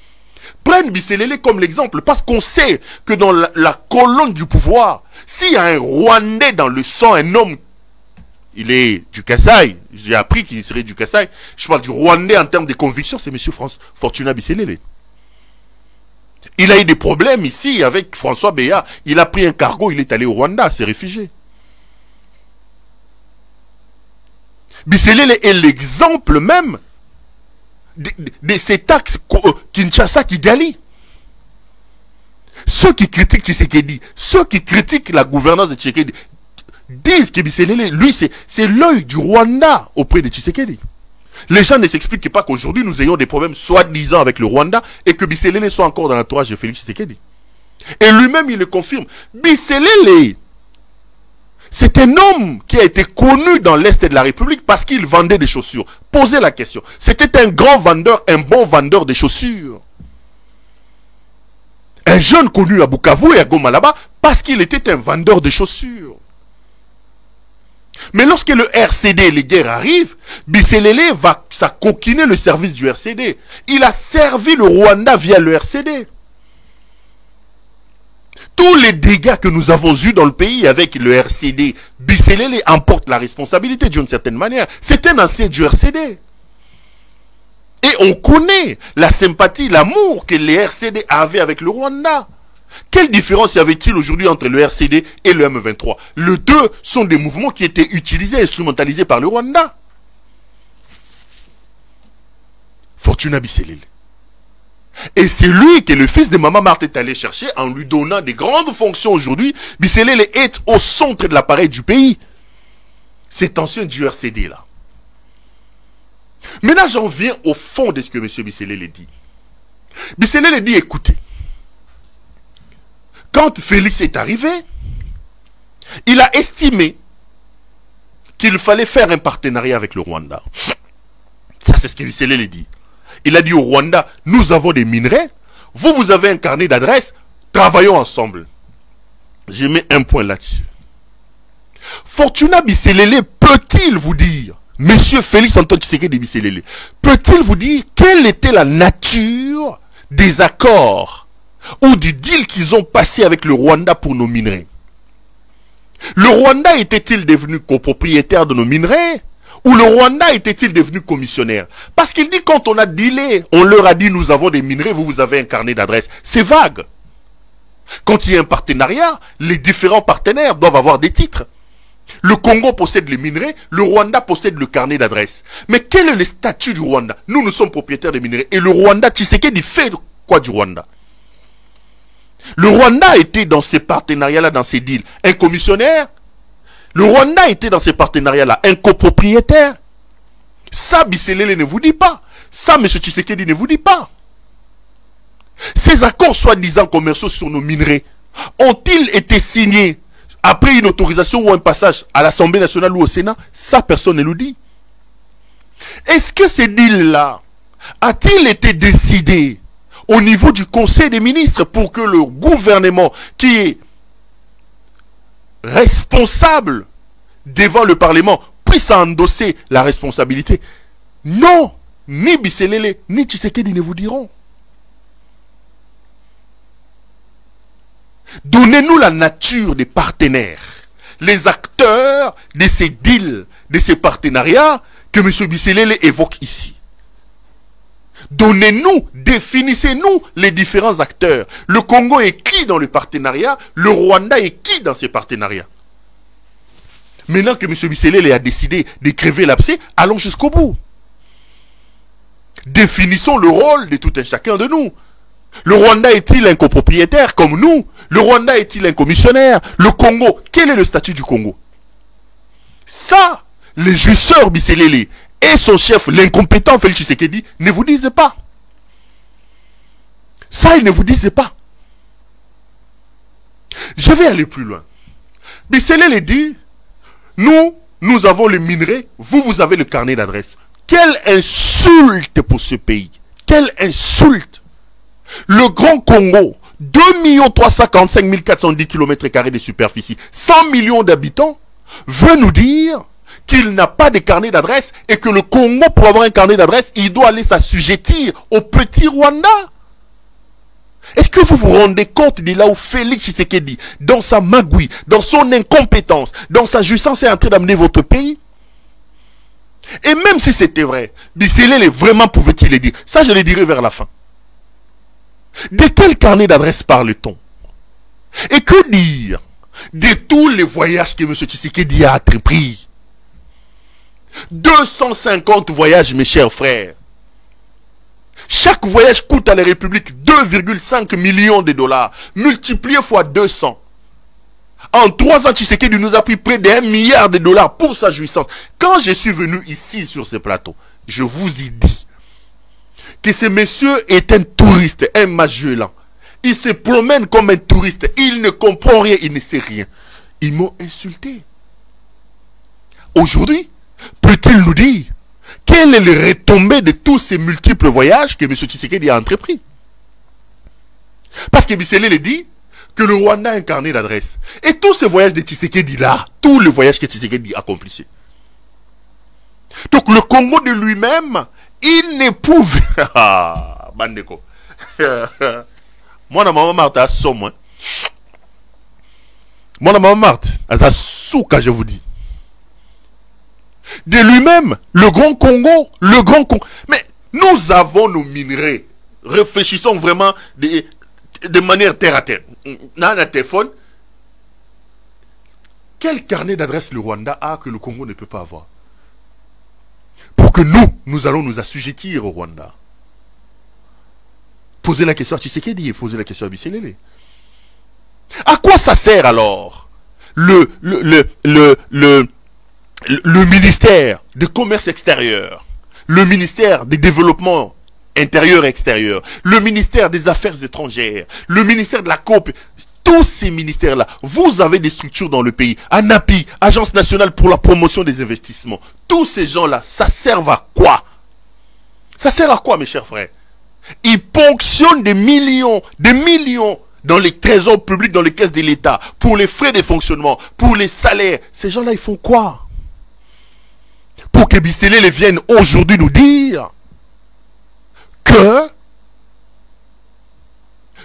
prennent Bisselele comme l'exemple. Parce qu'on sait que dans la, la colonne du pouvoir, s'il y a un Rwandais dans le sang, un homme, il est du Kassai, j'ai appris qu'il serait du Kassai, je parle du Rwandais en termes de conviction, c'est M. Fortunat Bisselele. Il a eu des problèmes ici avec François Béat, il a pris un cargo, il est allé au Rwanda, s'est réfugié. Bisselele est l'exemple même de, de, de cet axe Kinshasa-Kigali. Ceux qui critiquent Tshisekedi, ceux qui critiquent la gouvernance de Tshisekedi, disent que Bisselele, lui, c'est l'œil du Rwanda auprès de Tshisekedi. Les gens ne s'expliquent pas qu'aujourd'hui nous ayons des problèmes soi-disant avec le Rwanda et que Bisselele soit encore dans l'entourage de Félix Tshisekedi. Et lui-même, il le confirme. Bisselele, c'est un homme qui a été connu dans l'Est de la République parce qu'il vendait des chaussures. Posez la question. C'était un grand vendeur, un bon vendeur de chaussures. Un jeune connu à Bukavu et à Goma là-bas parce qu'il était un vendeur de chaussures. Mais lorsque le R C D et les guerres arrivent, Bisselele va s'acoquiner le service du R C D. Il a servi le Rwanda via le R C D. Tous les dégâts que nous avons eus dans le pays avec le R C D, Bisselele emporte la responsabilité d'une certaine manière. C'est un ancien du R C D. Et on connaît la sympathie, l'amour que les R C D avaient avec le Rwanda. Quelle différence y avait-il aujourd'hui entre le R C D et le M vingt-trois? Les deux sont des mouvements qui étaient utilisés, instrumentalisés par le Rwanda. Fortunat Bisselele. Et c'est lui que le fils de Maman Marthe est allé chercher en lui donnant des grandes fonctions aujourd'hui. Bisselele est au centre de l'appareil du pays. Cet ancien du R C D là. Maintenant j'en viens au fond de ce que M. Bisselele dit. Bisselele dit, écoutez, quand Félix est arrivé, il a estimé qu'il fallait faire un partenariat avec le Rwanda. Ça c'est ce que Bisselele dit. Il a dit au Rwanda, nous avons des minerais, vous, vous avez un carnet d'adresses, travaillons ensemble. Je mets un point là-dessus. Fortunat Bisselele peut-il vous dire, Monsieur Félix Antoine Tshisekedi Bisselele, peut-il vous dire quelle était la nature des accords ou du deal qu'ils ont passé avec le Rwanda pour nos minerais? Le Rwanda était-il devenu copropriétaire de nos minerais? Ou le Rwanda était-il devenu commissionnaire? Parce qu'il dit, quand on a dealé, on leur a dit, nous avons des minerais, vous, vous avez un carnet d'adresses. C'est vague. Quand il y a un partenariat, les différents partenaires doivent avoir des titres. Le Congo possède les minerais, le Rwanda possède le carnet d'adresse. Mais quel est le statut du Rwanda? Nous, nous sommes propriétaires des minerais. Et le Rwanda, Tshisekedi fait quoi du Rwanda? Le Rwanda était dans ces partenariats-là, dans ces deals, un commissionnaire. Le Rwanda était dans ces partenariats-là, un copropriétaire. Ça, Bisselele ne vous dit pas. Ça, M. Tshisekedi ne vous dit pas. Ces accords soi-disant commerciaux sur nos minerais ont-ils été signés après une autorisation ou un passage à l'Assemblée nationale ou au Sénat? Ça, personne ne nous dit. Est-ce que ces deals-là a-t-il été décidé au niveau du Conseil des ministres pour que le gouvernement qui est responsable devant le Parlement puisse endosser la responsabilité? Non, ni Bisselele, ni Tshisekedi ne vous diront. Donnez-nous la nature des partenaires, les acteurs de ces deals, de ces partenariats que M. Bisselele évoque ici. Donnez-nous, définissez-nous les différents acteurs. Le Congo est qui dans le partenariat? Le Rwanda est qui dans ces partenariats? Maintenant que M. Bisselele a décidé de crever l'abcès, allons jusqu'au bout. Définissons le rôle de tout un chacun de nous. Le Rwanda est-il un copropriétaire comme nous? Le Rwanda est-il un commissionnaire? Le Congo, quel est le statut du Congo? Ça, les jouisseurs Bisselele et son chef, l'incompétent Félix Tshisekedi, ne vous disent pas. Ça, ils ne vous disent pas. Je vais aller plus loin. Bisselele dit, nous, nous avons le minerai, vous, vous avez le carnet d'adresse. Quelle insulte pour ce pays. Quelle insulte. Le Grand Congo, deux millions trois cent quarante-cinq mille quatre cent dix kilomètres carrés de superficie, cent millions d'habitants, veut nous dire qu'il n'a pas de carnet d'adresse et que le Congo, pour avoir un carnet d'adresse, il doit aller s'assujettir au petit Rwanda. Est-ce que vous vous rendez compte de là où Félix Tshisekedi, dans sa magouille, dans son incompétence, dans sa jouissance, est en train d'amener votre pays? Et même si c'était vrai, Bisselele vraiment pouvait-il le dire? Ça, je le dirai vers la fin. De quel carnet d'adresse parle-t-on? Et que dire de tous les voyages que M. Tshisekedi a entrepris? deux cent cinquante voyages, mes chers frères. Chaque voyage coûte à la République deux virgule cinq millions de dollars, multiplié fois deux cents. En trois ans, Tshisekedi nous a pris près d'un milliard de dollars pour sa jouissance. Quand je suis venu ici sur ce plateau, je vous ai dit que ce monsieur est un touriste, un Magellan. Il se promène comme un touriste. Il ne comprend rien, il ne sait rien. Ils m'ont insulté. Aujourd'hui, peut-il nous dire quel est le retombé de tous ces multiples voyages que M. Tshisekedi a entrepris? Parce que Bisselele dit que le Rwanda a un carnet d'adresse. Et tous ces voyages de Tshisekedi là, tous les voyages que Tshisekedi accomplissait. Donc le Congo de lui-même, il ne pouvait... Bandeko. Moi, la maman Marthe, à somme. Hein. Moi, la maman Marthe, à souka, je vous dis. De lui-même, le Grand Congo, le Grand Congo. Mais nous avons nos minerais. Réfléchissons vraiment de, de manière terre à terre. Dans le téléphone, quel carnet d'adresse le Rwanda a que le Congo ne peut pas avoir? Pour que nous, nous allons nous assujettir au Rwanda. Posez la question à Tshisekedi et posez la question à Bisselele. À quoi ça sert alors le, le, le, le, le Le ministère du commerce extérieur, le ministère des développements intérieur et extérieur, le ministère des affaires étrangères, le ministère de la coopération, tous ces ministères-là, vous avez des structures dans le pays, ANAPI, Agence nationale pour la promotion des investissements, tous ces gens-là, ça sert à quoi? Ça sert à quoi, mes chers frères? Ils ponctionnent des millions, des millions dans les trésors publics, dans les caisses de l'État, pour les frais de fonctionnement, pour les salaires. Ces gens-là, ils font quoi? Pour que Bisselele vienne aujourd'hui nous dire que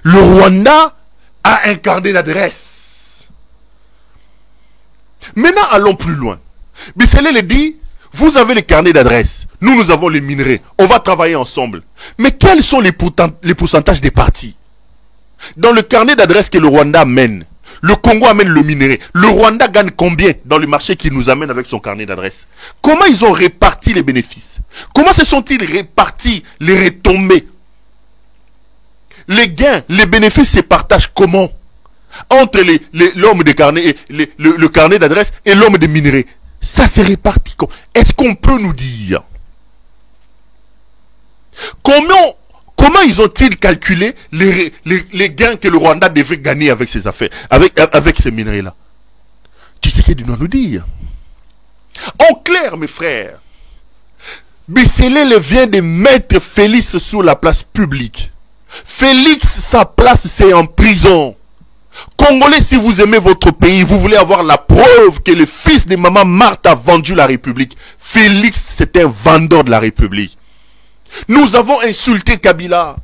le Rwanda a incarné l'adresse. Maintenant, allons plus loin. Bisselele dit, vous avez les carnets d'adresse, nous, nous avons les minerais, on va travailler ensemble. Mais quels sont les pourcentages des partis? Dans le carnet d'adresse que le Rwanda mène, Le Congo amène le minerai. Le Rwanda gagne combien dans le marché qu'il nous amène avec son carnet d'adresse? Comment ils ont réparti les bénéfices? Comment se sont-ils répartis les retombées? Les gains, les bénéfices se partagent comment? Entre les, les, l'homme de carnet et les, le, le carnet d'adresse et l'homme de minerai. Ça s'est réparti. Est-ce qu'on peut nous dire comment, comment ils ont-ils calculé les, les, les gains que le Rwanda devait gagner avec ces affaires, avec, avec ces minerais-là? Tu sais qu'il doit nous dire. En clair, mes frères, Bisselele vient de mettre Félix sur la place publique. Félix, sa place, c'est en prison. Congolais, si vous aimez votre pays, vous voulez avoir la preuve que le fils de maman Marthe a vendu la République. Félix, c'est un vendeur de la République. Nous avons insulté Kabila.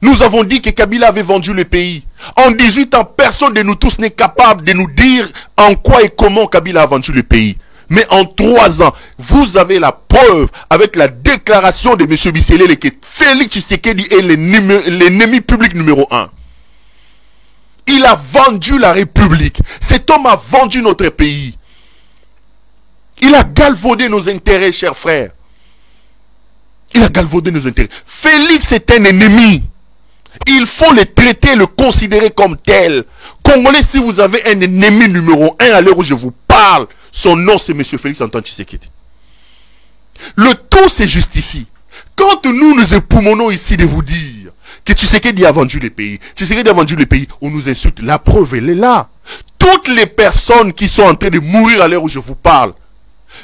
Nous avons dit que Kabila avait vendu le pays. En dix-huit ans, personne de nous tous n'est capable de nous dire en quoi et comment Kabila a vendu le pays. Mais en trois ans, vous avez la preuve avec la déclaration de M. Bisselele que Félix Tshisekedi est l'ennemi public numéro un. Il a vendu la République. Cet homme a vendu notre pays. Il a galvaudé nos intérêts, chers frères. Il a galvaudé nos intérêts. Félix est un ennemi. Il faut le traiter, le considérer comme tel. Congolais, si vous avez un ennemi numéro un à l'heure où je vous parle, son nom c'est M. Félix Antoine Tshisekedi. Le tout se justifie. Quand nous nous époumonons ici de vous dire que Tshisekedi a vendu les pays, Tshisekedi a vendu les pays, on nous insulte. La preuve, elle est là. Toutes les personnes qui sont en train de mourir à l'heure où je vous parle,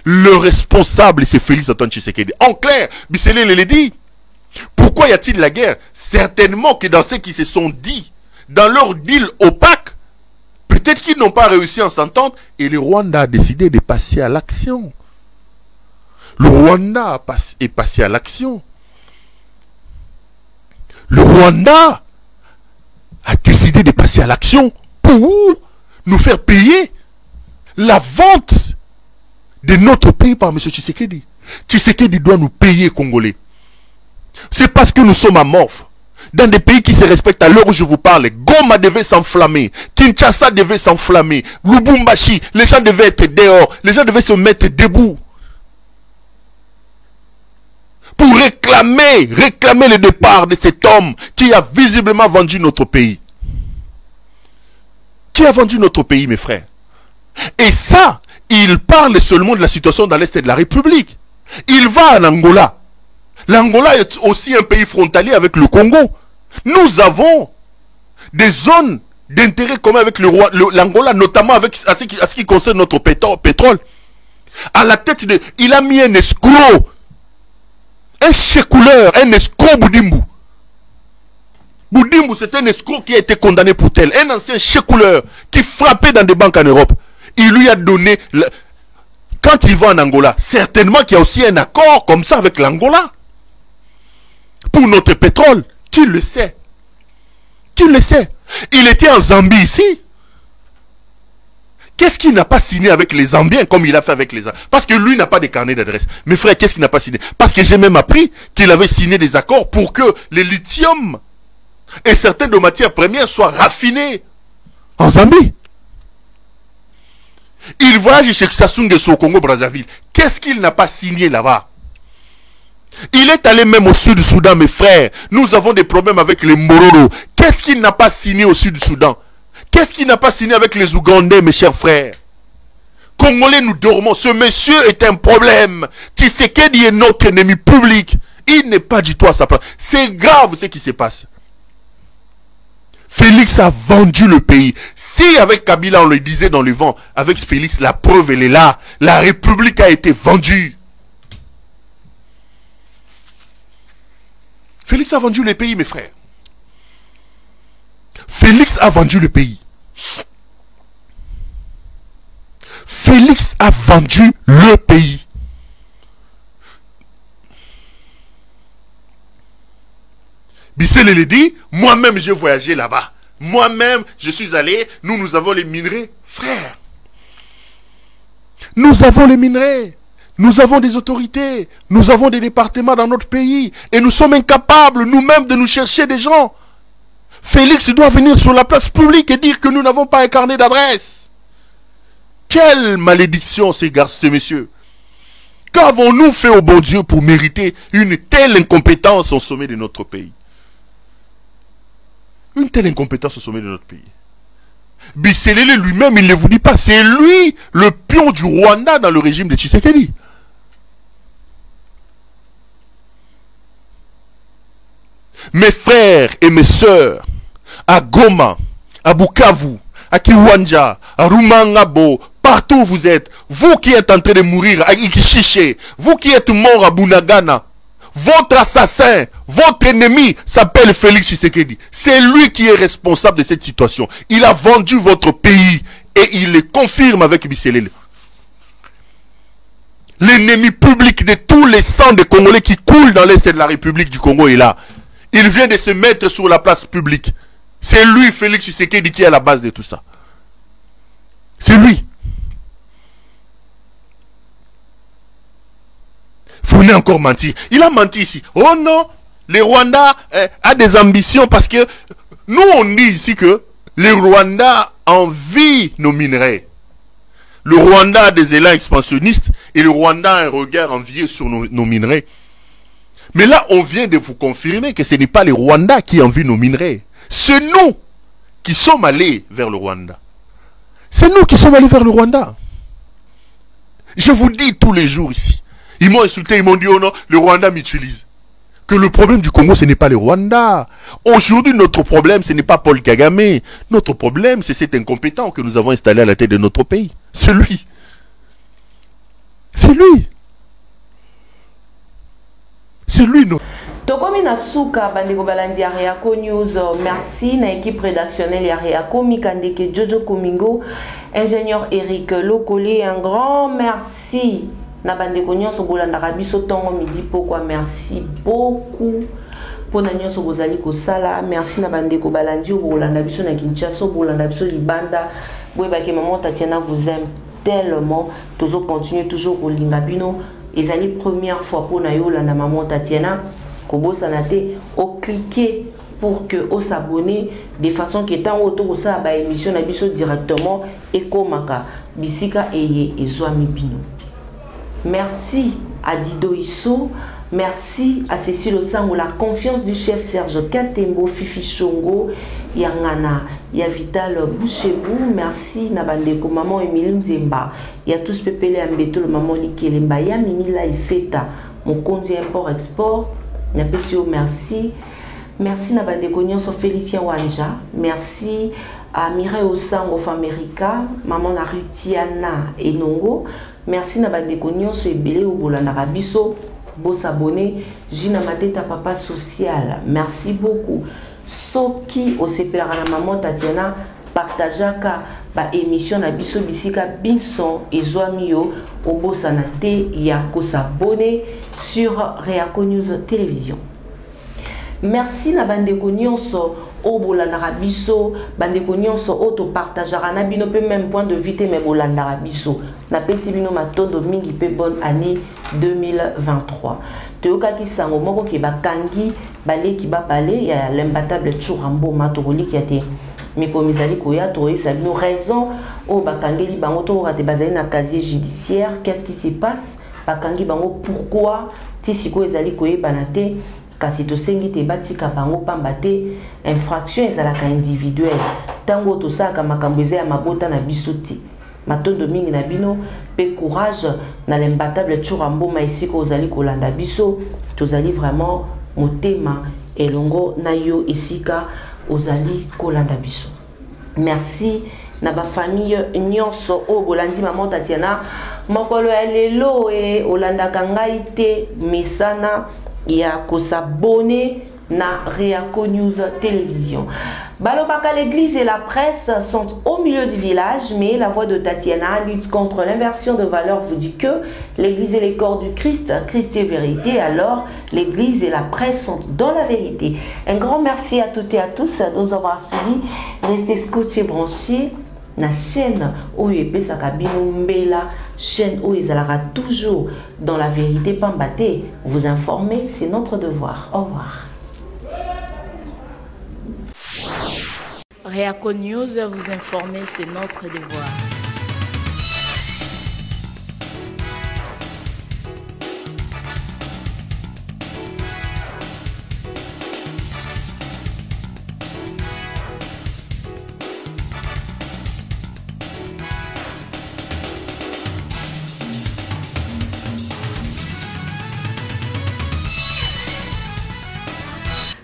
le responsable, c'est Félix Antoine Tshisekedi. En clair, Bisselele le dit. Pourquoi y a-t-il la guerre? Certainement que dans ceux qui se sont dit, dans leur deal opaque, peut-être qu'ils n'ont pas réussi en s'entendre, et le Rwanda a décidé de passer à l'action. Le Rwanda est passé à l'action. Le Rwanda a décidé de passer à l'action pour nous faire payer la vente de notre pays par M. Tshisekedi. Tshisekedi doit nous payer, Congolais. C'est parce que nous sommes amorphes. Dans des pays qui se respectent à l'heure où je vous parle, Goma devait s'enflammer, Kinshasa devait s'enflammer, Lubumbashi, les gens devaient être dehors, les gens devaient se mettre debout. Pour réclamer, réclamer le départ de cet homme qui a visiblement vendu notre pays. Qui a vendu notre pays, mes frères? Et ça, il parle seulement de la situation dans l'Est de la République. Il va en Angola. L'Angola est aussi un pays frontalier avec le Congo. Nous avons des zones d'intérêt commun avec l'Angola, notamment avec, à, ce qui, à ce qui concerne notre pétrole. À la tête de... Il a mis un escroc, un chécouleur, un escroc Boudimbu. Boudimbu, c'est un escroc qui a été condamné pour tel. Un ancien chécouleur qui frappait dans des banques en Europe. Il lui a donné... Le... Quand il va en Angola, certainement qu'il y a aussi un accord comme ça avec l'Angola. Pour notre pétrole, qui le sait? Qui le sait? Il était en Zambie ici. Qu'est-ce qu'il n'a pas signé avec les Zambiens comme il a fait avec les Zambiens? Parce que lui n'a pas de carnet d'adresse. Mes frères, qu'est-ce qu'il n'a pas signé? Parce que j'ai même appris qu'il avait signé des accords pour que les lithiums et certaines de matières premières soient raffinés en Zambie. Il voyage chez Sassou-Nguesso au Congo-Brazzaville. Qu'est-ce qu'il n'a pas signé là-bas? Il est allé même au Sud-Soudan, mes frères. Nous avons des problèmes avec les Mororo. Qu'est-ce qu'il n'a pas signé au Sud-Soudan? Qu'est-ce qu'il n'a pas signé avec les Ougandais, mes chers frères? Congolais, nous dormons. Ce monsieur est un problème. Tshisekedi est notre ennemi public. Il n'est pas du tout à sa place. C'est grave ce qui se passe. Félix a vendu le pays. Si avec Kabila, on le disait dans le vent, avec Félix, la preuve, elle est là. La République a été vendue. Félix a vendu le pays, mes frères. Félix a vendu le pays. Félix a vendu le pays. Bisselele dit, moi-même j'ai voyagé là-bas. Moi-même, je suis allé, nous, nous avons les minerais. Frère, nous avons les minerais. Nous avons des autorités. Nous avons des départements dans notre pays. Et nous sommes incapables, nous-mêmes, de nous chercher des gens. Félix doit venir sur la place publique et dire que nous n'avons pas un carnet d'adresse. Quelle malédiction ces garçons, ces messieurs. Qu'avons-nous fait au bon Dieu pour mériter une telle incompétence au sommet de notre pays? Une telle incompétence au sommet de notre pays. Bisselele lui-même, il ne vous dit pas, c'est lui le pion du Rwanda dans le régime de Tshisekedi. Mes frères et mes sœurs, à Goma, à Bukavu, à Kiwanja, à Rumangabo, partout où vous êtes, vous qui êtes en train de mourir à Ikishiche, vous qui êtes mort à Bunagana, votre assassin, votre ennemi s'appelle Félix Tshisekedi. C'est lui qui est responsable de cette situation. Il a vendu votre pays et il le confirme avec Bisselele. L'ennemi public de tous les sangs des Congolais qui coulent dans l'est de la République du Congo est là. Il vient de se mettre sur la place publique. C'est lui, Félix Tshisekedi, qui est à la base de tout ça. C'est lui. Vous venez encore mentir. Il a menti ici. Oh non, le Rwanda euh, a des ambitions parce que nous, on dit ici que le Rwanda envie nos minerais. Le Rwanda a des élans expansionnistes et le Rwanda a un regard envié sur nos, nos minerais. Mais là, on vient de vous confirmer que ce n'est pas le Rwanda qui envie nos minerais. C'est nous qui sommes allés vers le Rwanda. C'est nous qui sommes allés vers le Rwanda. Je vous dis tous les jours ici. Ils m'ont insulté, ils m'ont dit, oh non, le Rwanda m'utilise. Que le problème du Congo, ce n'est pas le Rwanda. Aujourd'hui, notre problème, ce n'est pas Paul Kagame. Notre problème, c'est cet incompétent que nous avons installé à la tête de notre pays. C'est lui. C'est lui. C'est lui, non. Tokomi na suka bandeko balandi ya Réaco News, merci na équipe rédactionnelle ya Réaco, Mikandeke Jojo Komingo, ingénieur Eric Lokolé, un grand merci na bandeko nyonso bolandaka biso tongo midi pokwa, merci beaucoup pona nyonso bozali kosala, merci na bandeko balandi bolanda biso na Kinshasa, bolanda biso libanda, boyeba ke maman Tatiana vous aime tellement, toujours continuer toujours au lingabino, les années première fois pour na yo la na maman Tatiana. Au cliquer pour que vous s'abonner de façon que tant autour ça ba émission na biso directement et komaka bisika eye ezoami bino. Merci à Dido Isso, merci à Cécile Osango, la confiance du chef Serge Katembo, Fifi Chongo, Yangana, Yavital Bouchebou, merci na bandeko maman Emilie Nzemba, ya tous pepele ambeto le maman Likelemba, ya Mimi la Ifeta, mon compte import export. Merci. Merci à Bandegonion, Félicien Wanja. Merci à Mireille Osango of America, maman Narutiana et Nongo. Merci à Bandegonion, Ebele Oubola Narabiso, beau s'abonner. Gina Mateta Papa Social. Merci beaucoup. Soki Osepera la maman Tatiana, partagea ba émission na biso bisika binson et zoamio au beau sanate yako s'abonner sur Réaco News Télévision. Merci na bandeko nyonso o bolanda rabiso, bandeko nyonso auto partagera na bino pe même point de vue mais bolanda rabiso. Na pesi bino matondo mingi pe bonne année deux mille vingt-trois. Teoka ki sango moko ke ba kangi balé ki ba balé ya l'imbattable Tchourambo Matogoli ki ate mais comme ils allaient courir, trouver ça nous raison au bakangeli bango to raté bazali na casier judiciaire, qu'est-ce qui se passe bakangi bango pourquoi ti siko ezali koye banate kasi to sengi te batika bango pambate infraction ezalaka individuelle tango to saka makambo ya mabota na bisoti matondo mingi na bino pe courage na l'imbattable Tchourambo maisiko ozali kolanda biso tozali vraiment motema elongo na yo esika Ozali kolanda biso. Merci na ba famille nyonso o bolandi maman Tatiana mokolo elelo e olanda kangai te misana ya ko s'abonner na Réaco News Télévision. Balobaka, l'église et la presse sont au milieu du village, mais la voix de Tatiana lutte contre l'inversion de valeurs vous dit que l'église est le corps du Christ, Christ est vérité, alors l'église et la presse sont dans la vérité. Un grand merci à toutes et à tous de nous avoir suivis. Restez scotchés branchés. La chaîne O E P Sakabino Mbela, chaîne où ils alleront toujours dans la vérité, Pambaté. Vous informer, c'est notre devoir. Au revoir. Réaco News, vous informer, c'est notre devoir.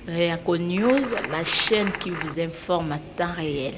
Réaco News, la chaîne qui vous informe à temps réel.